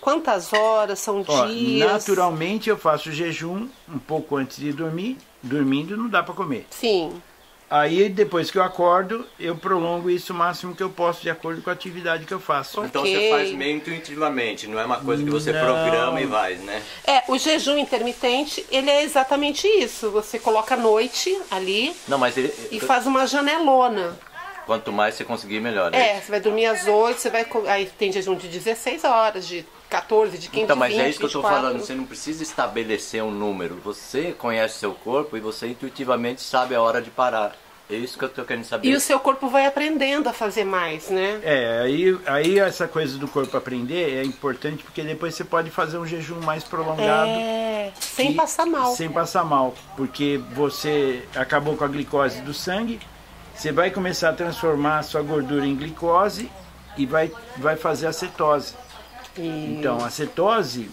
Quantas horas, são Ó, dias? Naturalmente eu faço jejum um pouco antes de dormir. Dormindo não dá para comer. Sim. Aí depois que eu acordo, eu prolongo isso o máximo que eu posso de acordo com a atividade que eu faço. Okay. Então você faz meio intuitivamente, não é uma coisa que você não. programa e vai, né? É, o jejum intermitente, ele é exatamente isso. Você coloca a noite ali não, mas ele... e faz uma janelona. Quanto mais você conseguir, melhor. Né? É, você vai dormir às oito, você vai... Aí tem jejum de dezesseis horas, de quatorze, de quinze, então, mas vinte, é isso que eu estou falando, você não precisa estabelecer um número. Você conhece seu corpo e você intuitivamente sabe a hora de parar. É isso que eu estou querendo saber. E o seu corpo vai aprendendo a fazer mais, né? É, aí, aí essa coisa do corpo aprender é importante porque depois você pode fazer um jejum mais prolongado. É, sem e, passar mal. Sem passar mal, porque você acabou com a glicose do sangue. Você vai começar a transformar a sua gordura em glicose e vai, vai fazer a cetose. E... Então, a cetose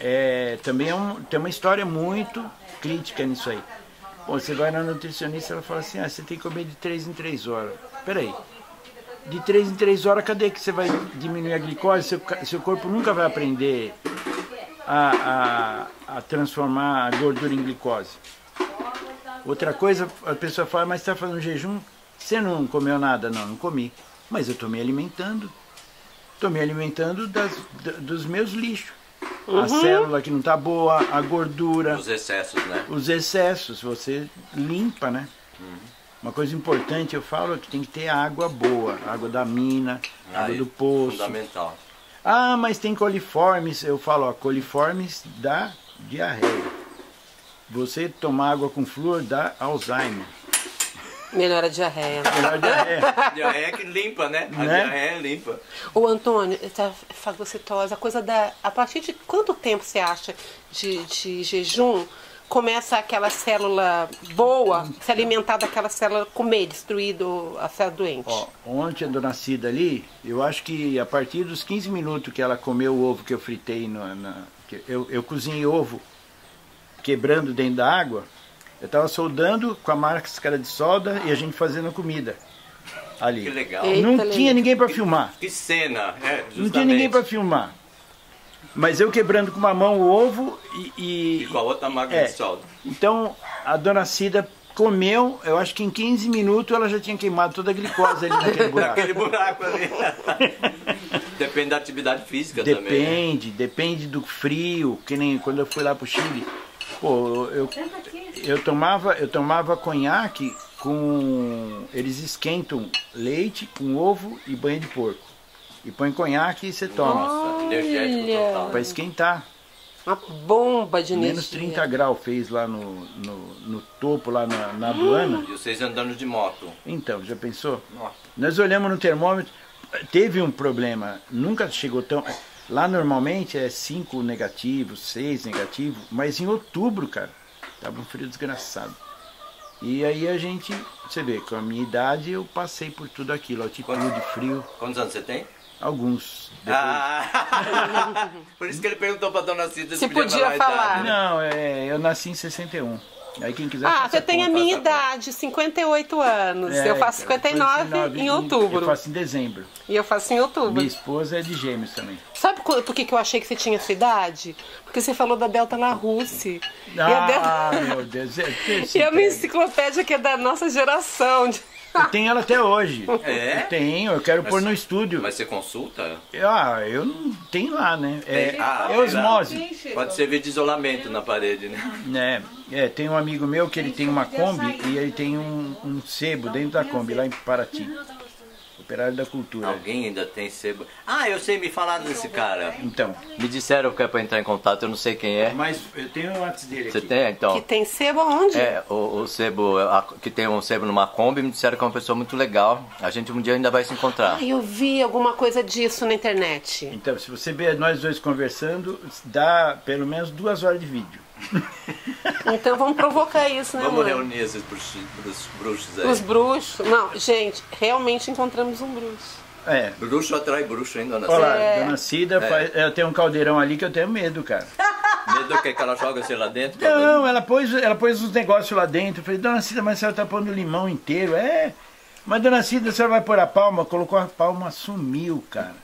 é, também é um, tem uma história muito crítica nisso aí. Bom, você vai na nutricionista e ela fala assim, ah, você tem que comer de três em três horas. Peraí, de três em três horas, cadê que você vai diminuir a glicose? Seu, seu corpo nunca vai aprender a, a, a transformar a gordura em glicose. Outra coisa, a pessoa fala, mas você está fazendo jejum? Você não comeu nada? Não, não comi. Mas eu estou me alimentando. Estou me alimentando das, dos meus lixos. Uhum. A célula que não está boa, a gordura. Os excessos, né? Os excessos, você limpa, né? Uhum. Uma coisa importante, eu falo, é que tem que ter água boa. Água da mina, ah, água do poço. Fundamental. Ah, mas tem coliformes. Eu falo, ó, coliformes dá diarreia. Você tomar água com flúor dá Alzheimer. Melhor a diarreia. Melhor a diarreia. A diarreia que limpa, né? A né? diarreia limpa. Ô Antônio, tá fagocitose, a coisa da... A partir de quanto tempo você acha de, de jejum começa aquela célula boa se alimentar daquela célula, comer, destruir a célula doente? Ó, ontem a Dona Cida ali, eu acho que a partir dos quinze minutos que ela comeu o ovo que eu fritei, no, na, que eu, eu cozinhei ovo, quebrando dentro da água, eu estava soldando com a máscara de solda e a gente fazendo comida ali. Que legal. Eita, não tinha ninguém para filmar. Que cena, é, justamente. Não tinha ninguém para filmar. Mas eu quebrando com uma mão o ovo e... E com a outra máscara é. de solda. Então, a Dona Cida comeu, eu acho que em quinze minutos ela já tinha queimado toda a glicose ali naquele buraco. Naquele buraco ali. Depende da atividade física depende, também. Depende, né? Depende do frio, que nem quando eu fui lá para o Chile. Pô, eu, eu, tomava, eu tomava conhaque com... Eles esquentam leite com ovo e banho de porco. E põe conhaque e você toma. Nossa, energético total. Pra esquentar. Uma bomba de energia. Menos trinta graus fez lá no, no, no topo, lá na, na aduana. E vocês andando de moto. Então, já pensou? Nossa. Nós olhamos no termômetro, teve um problema. Nunca chegou tão... Lá normalmente é cinco negativo, seis negativo, mas em outubro, cara, tava um frio desgraçado. E aí a gente, você vê, com a minha idade eu passei por tudo aquilo, altitude, frio. Quantos anos você tem? Alguns. Ah, por isso que ele perguntou pra Dona Cida se, se podia, podia falar. falar. Não, é, eu nasci em sessenta e um. Aí quem quiser. Ah, você tem a minha idade, cinquenta e oito anos. É, eu faço cinquenta e nove em outubro. Eu faço em dezembro. E eu faço em outubro. Minha esposa é de gêmeos também. Sabe por, por que, que eu achei que você tinha essa idade? Porque você falou da Delta Larousse. Ah, Delta... meu Deus. E é uma enciclopédia que é da nossa geração. De... Eu tenho ela até hoje. É? Eu tenho, eu quero mas, pôr no estúdio. Mas você consulta? Ah, eu não tenho lá, né? É, ah, é osmose. Pode servir de isolamento na parede, né? É, é, tem um amigo meu que ele tem uma Kombi e ele tem um, um sebo dentro da Kombi, lá em Paraty. Operário da Cultura. Alguém ainda tem sebo? Ah, eu sei, me falaram desse cara. Então. Me disseram que é pra entrar em contato, eu não sei quem é. Mas eu tenho o WhatsApp dele aqui. Você tem, então? Que tem sebo onde? É, o, o sebo, a, que tem um sebo numa Kombi, me disseram que é uma pessoa muito legal. A gente um dia ainda vai se encontrar. Ah, eu vi alguma coisa disso na internet. Então, se você vê nós dois conversando, dá pelo menos duas horas de vídeo. Então vamos provocar isso, né? Vamos mãe? reunir esses bruxos, os bruxos aí. Os bruxos. Não, gente, realmente encontramos um bruxo. É. Bruxo atrai bruxo, hein, Dona Cida? Olha lá, é. Dona Cida, é. faz, ela tem um caldeirão ali que eu tenho medo, cara. Medo do que, que ela joga, sei lá, dentro? Não, não, ela pôs, ela pôs uns negócios lá dentro. Eu falei, Dona Cida, mas a senhora tá pondo limão inteiro. É, mas Dona Cida, a senhora vai pôr a palma? Colocou a palma, sumiu, cara.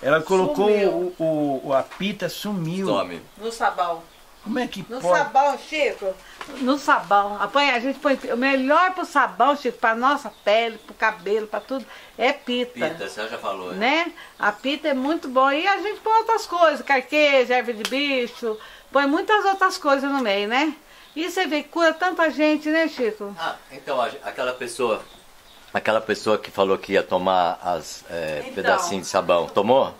Ela colocou o, o, o, a pita, sumiu. Tome. No sabão. Como é que pode? No sabão, Chico. No sabão. Apanha, a gente põe o melhor pro sabão, Chico, pra nossa pele, pro cabelo, pra tudo, é pita. Pita, você já falou, né? né? A pita é muito bom. E a gente põe outras coisas, carqueja, erva de bicho, põe muitas outras coisas no meio, né? E você vê que cura tanta gente, né, Chico? Ah, então, aquela pessoa, aquela pessoa que falou que ia tomar as é, então. pedacinhos de sabão, tomou?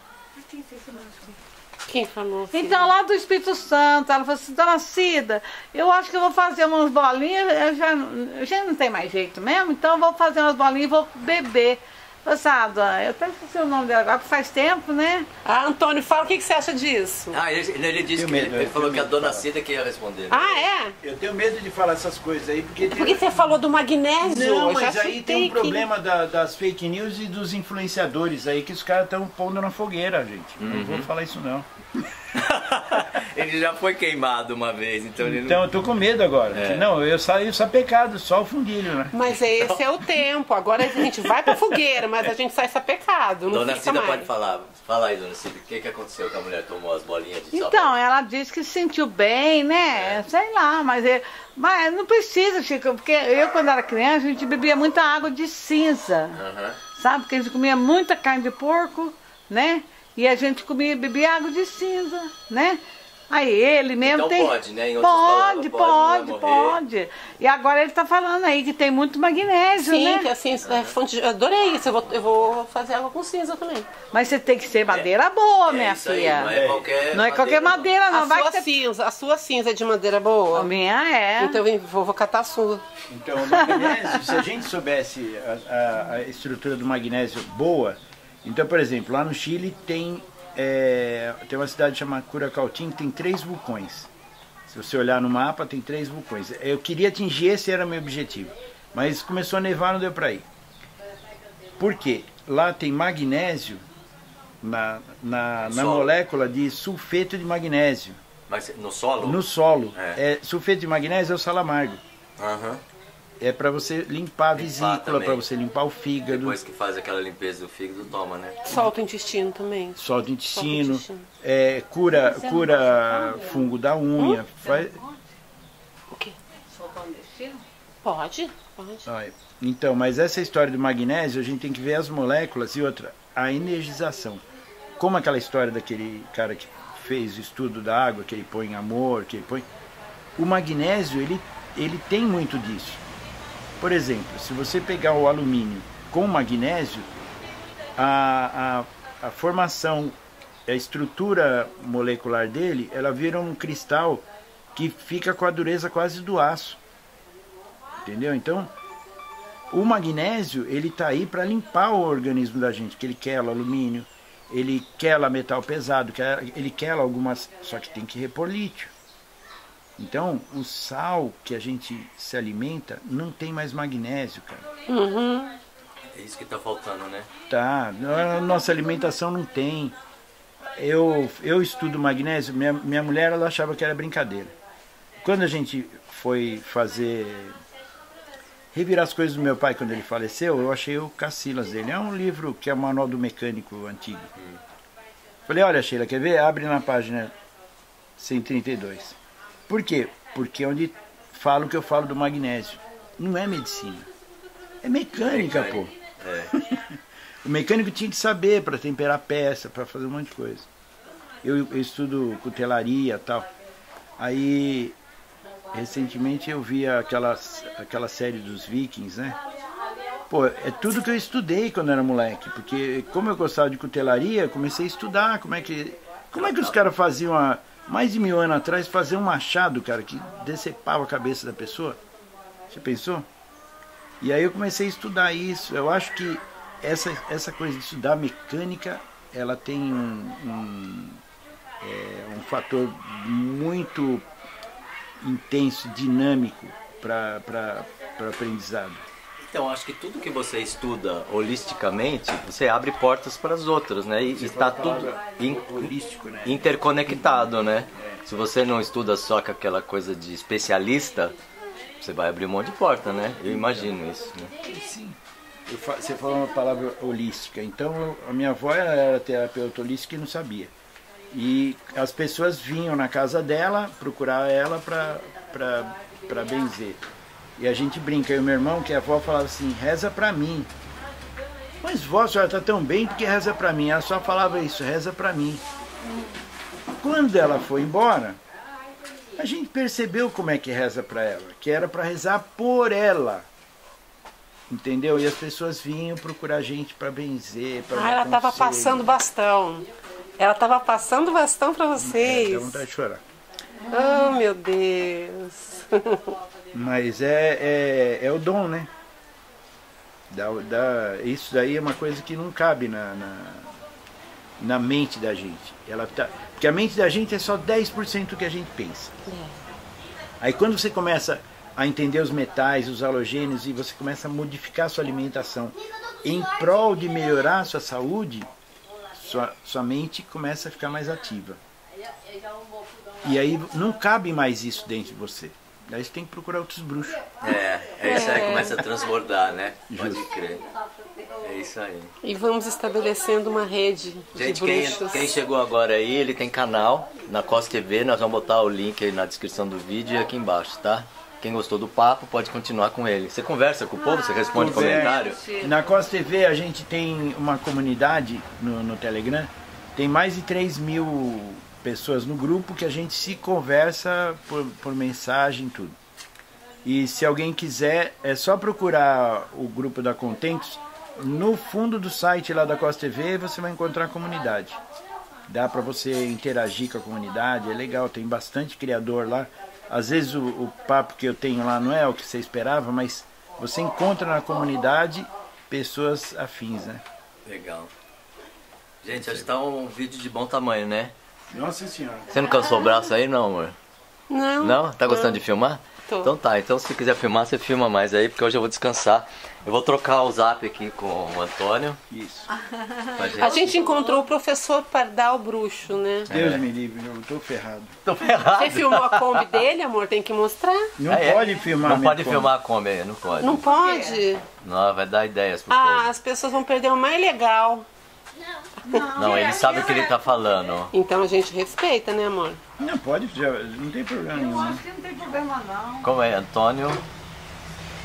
Quem falou, então, lá do Espírito Santo, ela falou assim, Dona Cida, eu acho que eu vou fazer umas bolinhas, eu já, eu já não tem mais jeito mesmo, então eu vou fazer umas bolinhas e vou beber. Sabe, eu até esqueci o nome dela agora, que faz tempo, né? Ah, Antônio, fala, o que, que você acha disso? Ah, ele, ele disse que medo, ele falou que a Dona Cida que ia responder. Ah, é? Eu tenho medo de falar essas coisas aí, porque... Por que você falou do magnésio? Não, mas aí tem um problema da, das fake news e dos influenciadores aí, que os caras estão pondo na fogueira, gente. Uhum. Não vou falar isso, não. Ele já foi queimado uma vez, então ele Então não... eu tô com medo agora. É. Não, eu saio só pecado, só o fundilho, né? Mas esse então... é o tempo. Agora a gente vai pra fogueira, mas a gente sai só pecado. Não Dona Cida mais. pode falar. Fala aí, Dona Cida, o que, que aconteceu que a mulher tomou as bolinhas de sabão? Então, ela disse que se sentiu bem, né? É. Sei lá, mas, eu... mas não precisa, Chico, porque eu quando era criança a gente bebia muita água de cinza. Uhum. Sabe? Porque a gente comia muita carne de porco, né? E a gente comia, bebia água de cinza, né? Aí ele mesmo então tem... pode, né? Em pode, pode, pode, pode. E agora ele tá falando aí que tem muito magnésio, Sim, né? Sim, que assim, é fonte de... Eu adorei isso, eu vou, eu vou fazer água com cinza também. Mas você tem que ser madeira é. boa, é minha filha. Aí, não é qualquer Não é qualquer madeira, não. Madeira, não. A, vai sua ter... cinza, a sua cinza é de madeira boa? A minha é. Então eu vou, vou catar a sua. Então o magnésio, se a gente soubesse a, a, a estrutura do magnésio boa... Então, por exemplo, lá no Chile tem, é, tem uma cidade chamada Curacautin que tem três vulcões. Se você olhar no mapa, tem três vulcões. Eu queria atingir, esse era o meu objetivo. Mas começou a nevar, não deu para ir. Por quê? Lá tem magnésio na, na, na molécula de sulfeto de magnésio. Mas no solo? No solo. É. É, sulfeto de magnésio é o sal amargo. Aham. Uhum. É para você limpar a vesícula, para você limpar o fígado. Depois que faz aquela limpeza do fígado, toma, né? Solta o intestino também. Solta o intestino. Solta o intestino. É, cura cura fungo da unha. Hum? Faz... O quê? Soltar o intestino? Pode, pode. Então, mas essa história do magnésio, a gente tem que ver as moléculas e outra, a energização. Como aquela história daquele cara que fez o estudo da água, que ele põe amor, que ele põe... O magnésio, ele, ele tem muito disso. Por exemplo, se você pegar o alumínio com o magnésio, a, a, a formação, a estrutura molecular dele, ela vira um cristal que fica com a dureza quase do aço. Entendeu? Então, o magnésio, ele está aí para limpar o organismo da gente, que ele quela alumínio, ele quela metal pesado, ele quela algumas... Só que tem que repor lítio. Então, o sal que a gente se alimenta não tem mais magnésio, cara. Uhum. É isso que está faltando, né? Tá. A nossa alimentação não tem. Eu, eu estudo magnésio, minha, minha mulher ela achava que era brincadeira. Quando a gente foi fazer... Revirar as coisas do meu pai quando ele faleceu, eu achei o Cassilas dele. É um livro que é o Manual do Mecânico Antigo. Falei, olha Sheila, quer ver? Abre na página cento e trinta e dois. Por quê? Porque onde falo que eu falo do magnésio. Não é medicina. É mecânica, é mecânica. Pô. É. O mecânico tinha que saber para temperar peça, para fazer um monte de coisa. Eu, eu estudo cutelaria e tal. Aí, recentemente eu vi aquela, aquela série dos Vikings, né? Pô, é tudo que eu estudei quando era moleque. Porque como eu gostava de cutelaria, comecei a estudar como é que, como é que os caras faziam a... Mais de mil anos atrás, fazer um machado, cara, que decepava a cabeça da pessoa. Você pensou? E aí eu comecei a estudar isso. Eu acho que essa, essa coisa de estudar mecânica, ela tem um, um, é, um fator muito intenso, dinâmico para para para aprendizado. Então, acho que tudo que você estuda holisticamente, você abre portas para as outras, né? E está tudo in holístico, né? Interconectado, né? É. Se você não estuda só com aquela coisa de especialista, você vai abrir um monte de porta, né? Eu imagino isso, né? Sim. Eu fa você falou uma palavra holística. Então, eu, a minha avó era terapeuta holística e não sabia. E as pessoas vinham na casa dela procurar ela para benzer. E a gente brinca, eu e meu irmão, que a avó falava assim, reza pra mim. Mas vó, a senhora tá tão bem, porque reza pra mim? Ela só falava isso, reza pra mim. Quando ela foi embora, a gente percebeu como é que reza pra ela, que era pra rezar por ela. Entendeu? E as pessoas vinham procurar a gente pra benzer, pra... Ah, ela tava passando bastão. Ela tava passando bastão pra vocês. É, dá vontade de chorar. Oh, meu Deus. Mas é, é, é o dom, né? Da, da, isso daí é uma coisa que não cabe na, na, na mente da gente. Ela tá, porque a mente da gente é só dez por cento do que a gente pensa. Aí quando você começa a entender os metais, os halogênios, e você começa a modificar a sua alimentação em prol de melhorar a sua saúde, sua, sua mente começa a ficar mais ativa. E aí não cabe mais isso dentro de você. Daí você tem que procurar outros bruxos. É, é isso aí, começa a transbordar, né? Pode crer. É isso aí. E vamos estabelecendo uma rede Gente, de bruxos. Quem, quem chegou agora aí, ele tem canal na C O S T T V, nós vamos botar o link aí na descrição do vídeo e aqui embaixo, tá? Quem gostou do papo pode continuar com ele. Você conversa com o povo, você responde comentário? Na C O S T T V a gente tem uma comunidade no, no Telegram, tem mais de três mil... pessoas no grupo que a gente se conversa por, por mensagem, tudo. E se alguém quiser, é só procurar o grupo da Contentos. No fundo do site lá da C O S T T V você vai encontrar a comunidade. Dá para você interagir com a comunidade, é legal, tem bastante criador lá. Às vezes o, o papo que eu tenho lá não é o que você esperava, mas você encontra na comunidade pessoas afins, né? Legal. Gente, acho que tá um vídeo de bom tamanho, né? Nossa senhora. Você não cansou o braço aí, não, amor? Não. Não? Tá gostando não. de filmar? Tô. Então tá, então se quiser filmar, você filma mais aí, porque hoje eu vou descansar. Eu vou trocar o zap aqui com o Antônio. Isso. Gente. A gente encontrou o professor Pardal Bruxo, né? Deus é. me livre, eu tô ferrado. Tô ferrado. Você filmou a Kombi dele, amor? Tem que mostrar. Não é, pode filmar Não pode Kombi. filmar a Kombi aí, não pode. Não pode? Não, vai dar ideias pro Ah, povo. As pessoas vão perder o mais legal. Não, não, não, ele sabe o que ele tá falando. Então a gente respeita, né, amor? Não, pode, já, não tem problema nenhum. Eu acho que não tem problema, não. Como é, Antônio?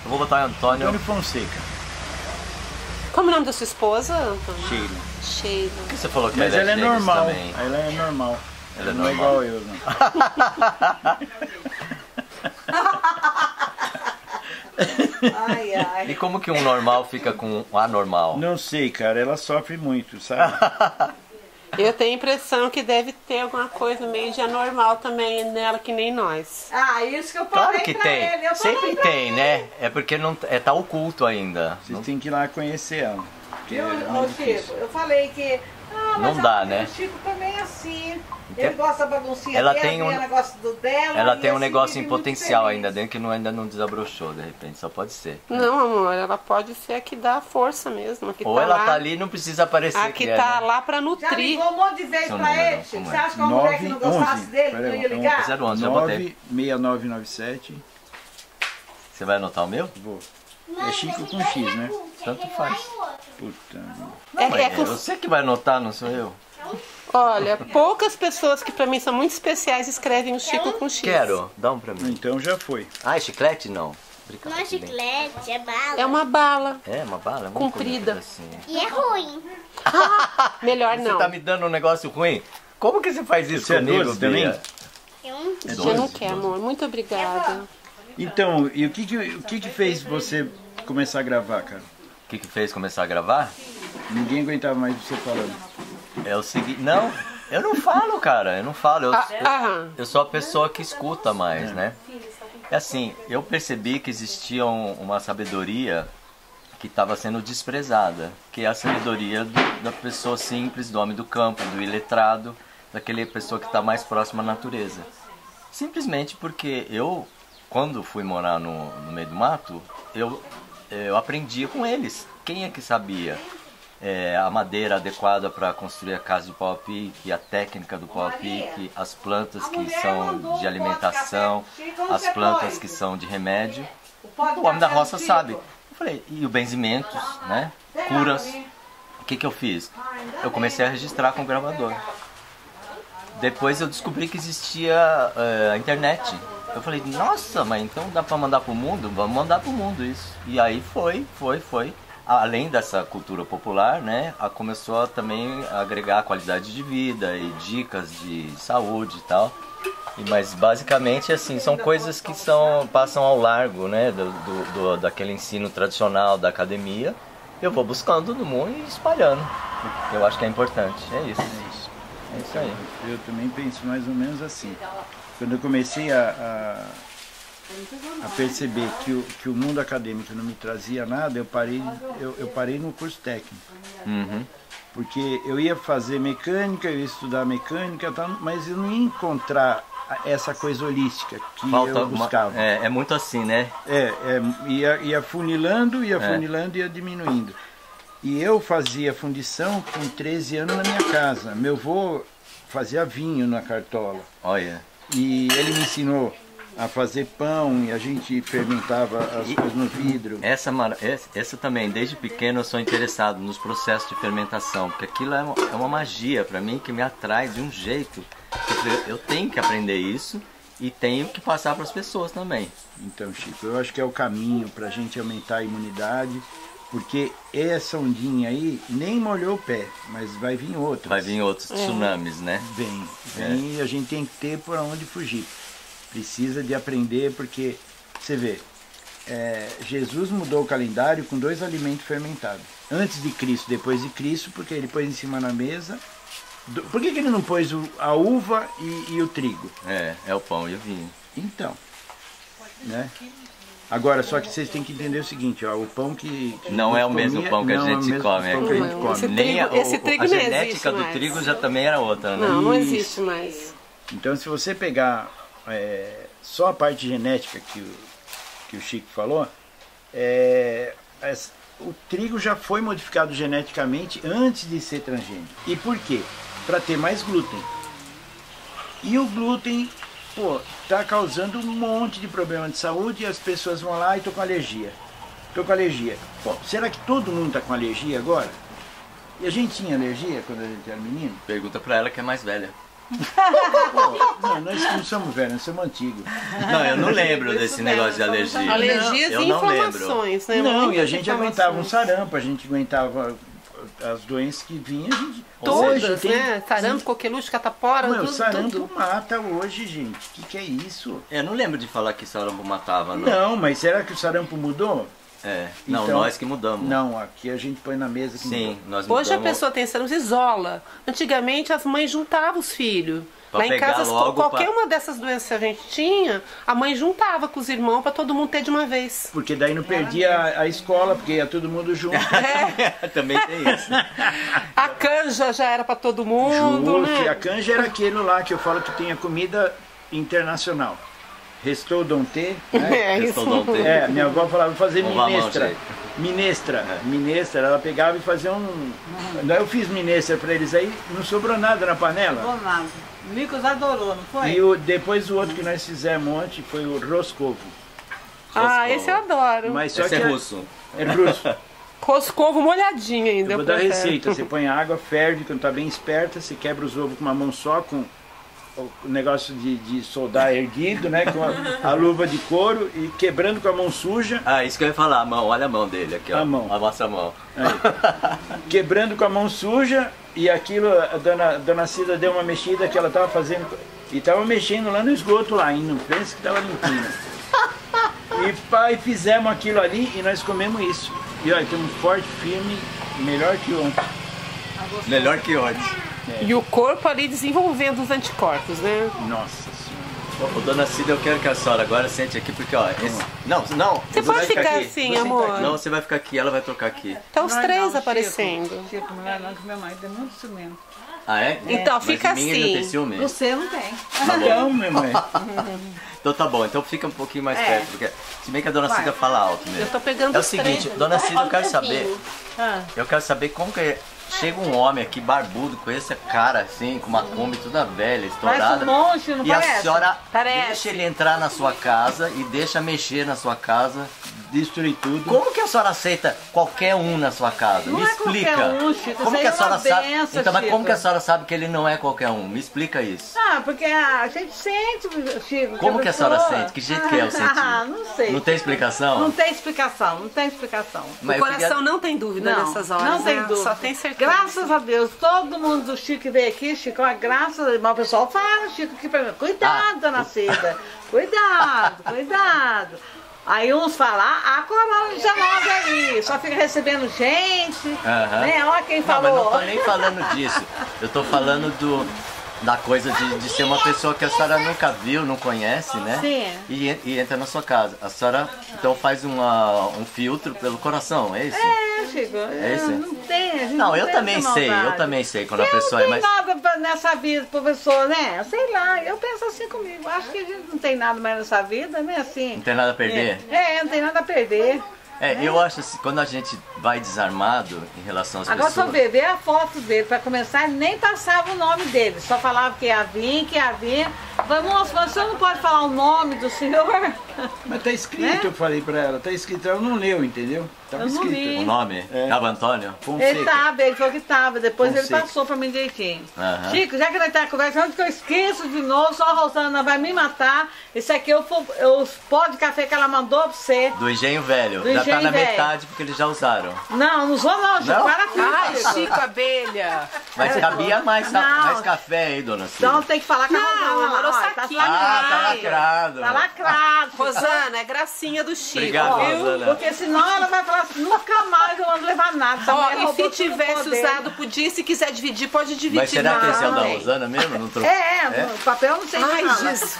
Eu vou botar Antônio... Antônio Fonseca. Como é o nome da sua esposa, Antônio? Sheila. Sheila. Por que você falou que Mas ela é, ela é normal. Também? Ela é normal. Ela, ela é não normal. é igual eu, não. Ai, ai. E como que um normal fica com um anormal? Não sei, cara, ela sofre muito, sabe? Eu tenho a impressão que deve ter alguma coisa meio de anormal também nela, que nem nós. Ah, isso que eu falei claro que pra tem. Ele. Eu Sempre tem, ele. né? É porque não, é, tá oculto ainda. Vocês não... têm que ir lá conhecer ela. Eu, é eu, Chico, eu falei que... Ah, mas não dá, né? O Chico também é assim, eu gosto da baguncinha ela dela, tem um, ela gosta do dela. Ela tem um assim, negócio em potencial ainda dentro que não, ainda não desabrochou, de repente, só pode ser. Não, amor, ela pode ser a que dá força mesmo. Ou tá ela lá, tá ali e não precisa aparecer. A que, que tá é, né? lá pra nutrir. Já ligou um monte de vez pra ele, não, Chico. Você acha que uma mulher que não gostasse dele, não ia ligar? nove seis nove nove sete. Você vai anotar o meu? Vou. É Chico com X, né? Tanto faz. Puta. Não, é, é com... você que vai anotar, não sou eu? Olha, poucas pessoas que pra mim são muito especiais escrevem o Chico com X. Quero, dá um pra mim. Então já foi. Ah, é chiclete? Não. Obrigado, não é chiclete, é bala. É uma bala. É, uma bala? É comprida. Assim. E é ruim. Ah, melhor não. Você tá me dando um negócio ruim? Como que você faz isso comigo, Bia? Eu não quero, amor. Muito obrigada. Então, e o que que, o que que fez você começar a gravar, cara? O que que fez começar a gravar? Ninguém aguentava mais você falando. É o seguinte... Não, eu não falo, cara. Eu não falo. Eu, ah, eu, eu sou a pessoa que escuta mais, é. né? É assim, eu percebi que existia um, uma sabedoria que estava sendo desprezada. Que é a sabedoria do, da pessoa simples, do homem do campo, do iletrado. Daquela pessoa que está mais próxima à natureza. Simplesmente porque eu... Quando fui morar no, no meio do mato, eu, eu aprendia com eles. Quem é que sabia é, a madeira adequada para construir a casa de pau-a-pique, a técnica do pau-a-pique, as plantas que são de alimentação, as plantas que são de remédio? O homem da roça sabe. Eu falei, e os benzimentos, né? Curas. O que que eu fiz? Eu comecei a registrar com o gravador. Depois eu descobri que existia uh, a internet. Eu falei, nossa, mas então dá pra mandar pro mundo? Vamos mandar pro mundo isso. E aí foi, foi, foi. Além dessa cultura popular, né, a começou a também agregar qualidade de vida e dicas de saúde e tal. E, mas basicamente, assim, são coisas que são, passam ao largo, né, do, do, do, daquele ensino tradicional da academia. Eu vou buscando no mundo e espalhando. Eu acho que é importante, é isso. É isso, é isso aí. Eu também penso mais ou menos assim. Quando eu comecei a, a, a perceber que o, que o mundo acadêmico não me trazia nada, eu parei, eu, eu parei no curso técnico. Uhum. Porque eu ia fazer mecânica, eu ia estudar mecânica, mas eu não ia encontrar essa coisa holística que Falta eu buscava. Uma, é, é muito assim, né? É, é ia, ia funilando, ia funilando e ia diminuindo. E eu fazia fundição com treze anos na minha casa. Meu avô fazia vinho na cartola. Olha. E ele me ensinou a fazer pão e a gente fermentava as e, coisas no vidro. Essa, essa, essa também, desde pequeno eu sou interessado nos processos de fermentação, porque aquilo é uma, é uma magia para mim que me atrai de um jeito. Eu, eu tenho que aprender isso e tenho que passar para as pessoas também. Então, Chico, eu acho que é o caminho para a gente aumentar a imunidade, porque essa ondinha aí nem molhou o pé, mas vai vir outros. Vai vir outros tsunamis, é. né? Vem, vem é. e a gente tem que ter por onde fugir. Precisa de aprender, porque, você vê, é, Jesus mudou o calendário com dois alimentos fermentados. Antes de Cristo, depois de Cristo, porque ele pôs em cima na mesa. Do, por que, que ele não pôs o, a uva e, e o trigo? É, é o pão e o vinho. Então, né? Agora, só que vocês têm que entender o seguinte, ó, o pão que... que não é o mesmo comia, pão que a gente é come. Não, que a gente come. Esse Nem trigo, a, o, esse trigo a não existe mais. A genética do trigo já também era outra, né? Não, não existe mais. Então, se você pegar é, só a parte genética que o, que o Chico falou, é, as, o trigo já foi modificado geneticamente antes de ser transgênico. E por quê? Para ter mais glúten. E o glúten... Pô, tá causando um monte de problema de saúde e as pessoas vão lá e tô com alergia. Tô com alergia. Pô, será que todo mundo tá com alergia agora? E a gente tinha alergia quando a gente era menino? Pergunta pra ela que é mais velha. Pô, não, nós não somos velhos, nós somos antigos. Não, eu não lembro desse negócio de alergia. Alergias e inflamações, né? Não, e a gente aguentava um sarampo, a gente aguentava... As doenças que vinham, gente... Todas, hoje, tem... né? Sarampo, coqueluche, catapora, Meu, tudo. Sarampo tudo. mata hoje, gente. O que, que é isso? Eu não lembro de falar que sarampo matava, não. Não, mas será que o sarampo mudou? É, não, então, nós que mudamos. Não, aqui a gente põe na mesa que Sim, mudou. nós mudamos. Hoje a pessoa tem sarampo, isola. Antigamente as mães juntavam os filhos. Pra lá em casa, logo qualquer pra... uma dessas doenças que a gente tinha, a mãe juntava com os irmãos pra todo mundo ter de uma vez. Porque daí não perdia a, a escola, porque ia todo mundo junto. É. Também tem isso. A canja já era pra todo mundo. Justo, né? A canja era aquilo lá que eu falo que tinha comida internacional. Restaudante, né? É, Restaudante. É, minha avó falava, vou fazer Vamos minestra. Lá, minestra, é. minestra, ela pegava e fazia um... Daí eu fiz minestra pra eles aí, não sobrou nada na panela. Não sobrou nada. O Nicolas adorou, não foi? E o, depois o outro que nós fizemos ontem foi o roscovo. Ah, roscovo. Esse eu adoro. Mas só esse que é russo. É, é russo. Roscovo molhadinho ainda. Eu vou dar a receita, você põe a água, ferve, quando tá bem esperta, você quebra os ovos com uma mão só, com... o negócio de, de soldar erguido, né, com a, a luva de couro e quebrando com a mão suja. Ah, isso que eu ia falar, a mão, olha a mão dele aqui, ó, a, mão. a nossa mão. É. Quebrando com a mão suja e aquilo, a dona, a dona Cida deu uma mexida que ela tava fazendo, e tava mexendo lá no esgoto lá, e não pensa que tava limpinho. E pai, fizemos aquilo ali e nós comemos isso. E olha, temos um forte, firme, melhor que ontem. Melhor que ontem. É. E o corpo ali desenvolvendo os anticorpos, né? Nossa Senhora. Ô, dona Cida, eu quero que a senhora agora sente aqui, porque ó... Esse... Não, não. Você pode ficar, ficar assim, não, amor. Aqui. Não, você vai ficar aqui, ela vai trocar aqui. Estão os três não, aparecendo. Chico, Chico, não é não, que meu marido é muito ciumento. Ah, é? é. Então, mas fica assim. Ainda tem ciúme? Você não tem. Tá não, minha mãe. Então tá bom, então fica um pouquinho mais é. perto, porque se bem que a dona Cida fala alto mesmo. Eu tô pegando É o seguinte, três, dona Cida, eu quero um saber... Ah. Eu quero saber como que é... Chega um homem aqui, barbudo, com essa cara assim, com uma Kombi toda velha, estourada. Parece um monstro, não parece? E a senhora parece. Deixa ele entrar na sua casa e deixa mexer na sua casa. Destruir tudo. Como que a senhora aceita qualquer um na sua casa? Não Me é explica. Qualquer um, Chico. Como que a senhora sabe? Benção, então, mas Chico. Como que a senhora sabe que ele não é qualquer um? Me explica isso. Ah, porque a gente sente, Chico. Como que, que a senhora sente? Que jeito ah, que é o sentir? Ah, não sei. Não tem explicação? Não tem explicação, não tem explicação. Mas o coração queria... não tem dúvida não, nessas horas. Não tem né? dúvida. Só tem certeza. Graças a Deus, todo mundo do Chico que veio aqui, Chico, a graça, mas o pessoal fala, Chico, que pra mim. Cuidado, ah. dona Cida. Cuidado, cuidado. Aí uns falam, ah, a corona já nova aí, só fica recebendo gente, uhum. né? Olha quem falou. Não, mas não tô nem falando disso, eu tô falando do, da coisa de, de ser uma pessoa que a senhora nunca viu, não conhece, né? Sim. E, e entra na sua casa. A senhora, então, faz uma, um filtro pelo coração, é isso? É, Chico, é isso? não tem, Não, não eu tem também sei, eu também sei quando eu a pessoa... Não tem é mais... nada nessa vida, professor, né? Sei lá, eu penso assim comigo, acho que a gente não tem nada mais nessa vida, né? Assim... Não tem nada a perder? É, é não tem nada a perder. É, é, eu acho assim, quando a gente vai desarmado em relação às Agora pessoas... Agora só beber a foto dele, pra começar, nem passava o nome dele. Só falava que ia vir, que ia vir. Falei, moço, mas o senhor não pode falar o nome do senhor? Mas tá escrito, né? Eu falei pra ela, tá escrito, ela não leu, entendeu? Tava eu não escrito. Li. O nome? Tava é. Antônio? Fonseca. Ele tava, ele falou que tava, depois Fonseca. Ele passou pra mim direitinho. Uhum. Chico, já que nós tá conversando, que eu esqueço de novo, só a Rosana vai me matar. Isso aqui eu os pó de café que ela mandou pra você. Do engenho velho. Do já engenho tá na velho. Metade, porque eles já usaram. Não, não usou não, Chico, não? Para tudo. Ai, Chico, abelha. Mas cabia mais, mais café aí, dona Cida. Então tem que falar com a Rosana lá. Saquinho. Ah, tá lacrado. Tá lacrado. Rosana, é gracinha do Chico. Obrigado, ó, Rosana. Porque senão ela vai falar assim, nunca mais eu não vou levar nada. Ó, e se tivesse usado, podia, se quiser dividir, pode dividir. Mas será que esse é o da Rosana mesmo? Não trocou? É, é, o papel não sei mais disso.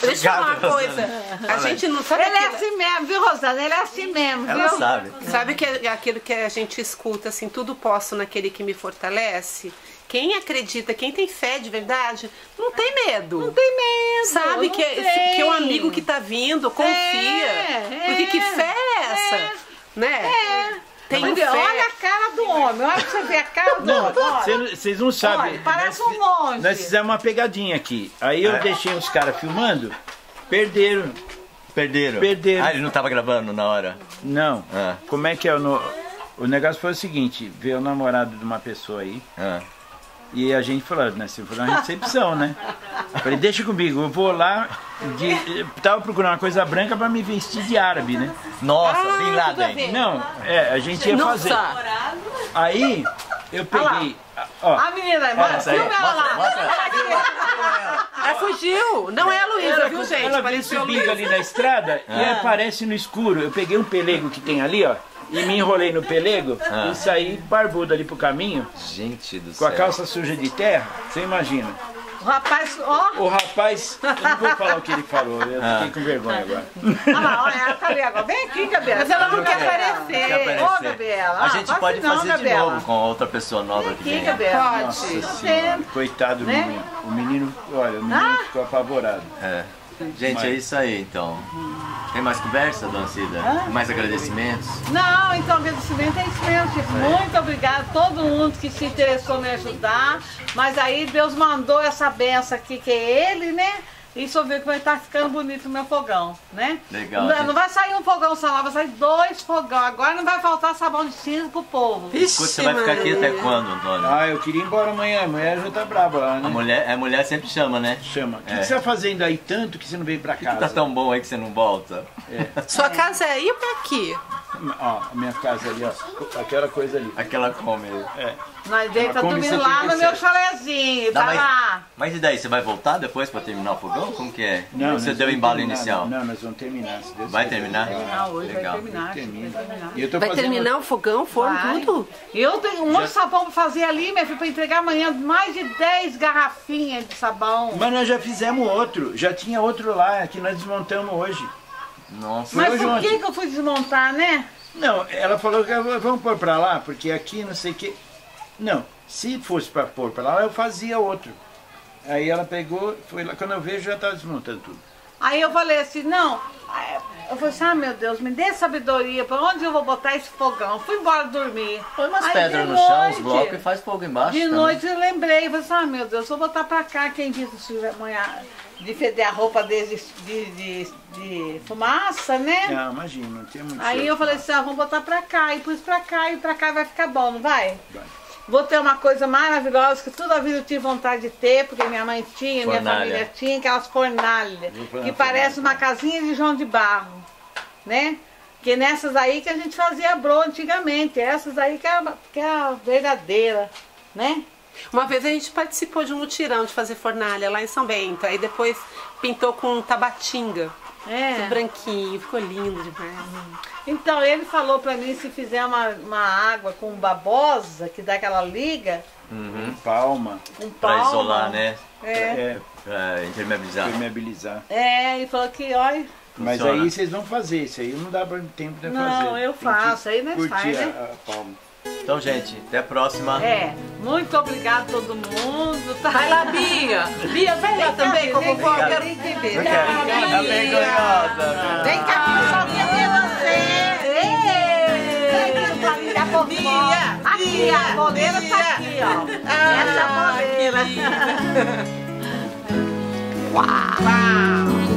Deixa eu falar uma coisa. A gente não sabe. Ele é assim mesmo, viu, Rosana? Ele é assim mesmo, viu? Ela sabe. Sabe que é aquilo que a gente escuta, assim, tudo posso naquele que me fortalece? Quem acredita, quem tem fé de verdade, não tem medo. Não tem medo. Sabe que, que é um amigo que tá vindo, confia. É, porque é, que fé é essa? É, né? É. Tem não, fé. Olha a cara do homem, olha pra você ver a cara do não, homem. Vocês não sabem. Olha, parece nós, um monge. Nós fizemos uma pegadinha aqui. Aí eu é. deixei os caras filmando, perderam. Perderam? Perderam. Ah, ele não tava gravando na hora? Não. Ah. Como é que é o... No... O negócio foi o seguinte, veio o namorado de uma pessoa aí. Ah. E a gente falou, né, se for uma recepção, né? Falei, deixa comigo, eu vou lá. De, tava procurando uma coisa branca pra me vestir de árabe, né? Nossa, ah, Bin Laden. Não, é, a gente ia fazer. Nossa. Aí eu peguei. Ó, a menina, bora, filma ela lá. Mostra, mostra. Ela fugiu, não é a Luísa, viu, gente? Ela vem subindo ali na estrada ah. e aparece no escuro. Eu peguei um pelego que tem ali, ó. e me enrolei no pelego ah. e saí barbudo ali pro caminho. Gente do céu. Com a calça suja de terra, você imagina. O rapaz, ó. Oh. O rapaz, eu não vou falar o que ele falou, eu ah. fiquei com vergonha agora. Olha lá, olha, ela tá ali agora. Vem aqui, Gabriela. Mas ela não quer aparecer. Ô, Gabriela. A gente ah, pode não, fazer Gabriela. de novo com outra pessoa nova aqui. Vem aqui, Gabriela. Pode. Nossa senhora, coitado do né? menino. O menino, olha, o menino ah. ficou apavorado. É. Gente, mas... é isso aí, então. Tem mais conversa, Dona Cida? Ah, mais agradecimentos? Não, então agradecimento é isso mesmo, Chico. Muito obrigado a todo mundo que se interessou em me ajudar. Mas aí Deus mandou essa benção aqui, que é ele, né? E só viu que vai estar ficando bonito o meu fogão, né? Legal. Não, não vai sair um fogão só lá, vai sair dois fogão. Agora não vai faltar sabão de cinza pro povo. Ixi, você vai ficar aqui até quando, Antônio? Ah, eu queria ir embora amanhã. Amanhã já tá braba lá, né? A mulher, a mulher sempre chama, né? Chama. O que, é. que você tá fazendo aí tanto que você não veio pra casa? Que tá tão bom aí que você não volta. É. Sua casa é aí pra aqui? Ó, a minha casa ali, ó. Aquela coisa ali. Aquela come. É. Nós dei pra dormir lá no meu chalezinho, tá mais, lá. Mas e daí, você vai voltar depois pra terminar o fogão? Como que é? Não, você deu o embalo terminar, inicial? Não, nós vamos terminar. Se Deus vai terminar? Ah, hoje legal. Vai terminar. Termina. Terminar. Eu tô vai fazendo... terminar o fogão, forno, tudo? Eu tenho um monte já... de sabão pra fazer ali, minha filha, pra entregar amanhã mais de dez garrafinhas de sabão. Mas nós já fizemos outro, já tinha outro lá, que nós desmontamos hoje. Nossa. Mas por que que eu fui desmontar, né? Não, ela falou que vamos pôr pra lá, porque aqui não sei o que... Não, se fosse para pôr para lá, eu fazia outro. Aí ela pegou, foi lá, quando eu vejo já estava desmontando tudo. Aí eu falei assim, não, eu falei assim, ah meu Deus, me dê sabedoria, para onde eu vou botar esse fogão? Eu fui embora dormir. Põe umas pedras no chão, os blocos e faz fogo embaixo. De noite eu lembrei, eu falei assim, ah meu Deus, vou botar para cá, quem disse isso amanhã... de feder a roupa de, de, de, de fumaça, né? Não, imagina, não tinha muito. Aí eu falei assim, ah, vamos botar para cá, e pus para cá, e para cá vai ficar bom, não vai? Vai. Vou ter uma coisa maravilhosa que toda a vida eu tive vontade de ter, porque minha mãe tinha, fornalha. Minha família tinha, aquelas fornalhas, que parece uma casinha de João de Barro, né? Que nessas aí que a gente fazia bro antigamente, essas aí que é, que é a verdadeira, né? Uma vez a gente participou de um mutirão de fazer fornalha lá em São Bento, aí depois pintou com tabatinga. É. Branquinho, ficou lindo demais. Então, ele falou pra mim, se fizer uma, uma água com babosa, que dá aquela liga... Uhum. Um palma. Um palma. Pra isolar, né? É. é. Pra impermeabilizar. Impermeabilizar. É, ele falou que, olha... Mas funciona. Aí vocês vão fazer, isso aí não dá pra tempo de não, fazer. Não, eu faço, aí nós faz, né? A, a palma. Então, gente, até a próxima. É, muito obrigado a todo mundo. Tá? Vai lá, Bia. Bia, vem lá também, como vou. Eu quero entender. Vem cá, vem cá. Vem cá, eu só quero ver você. Vem cá, Bia. Aqui, a boleira tá aqui, ó. Essa boleira. Uau.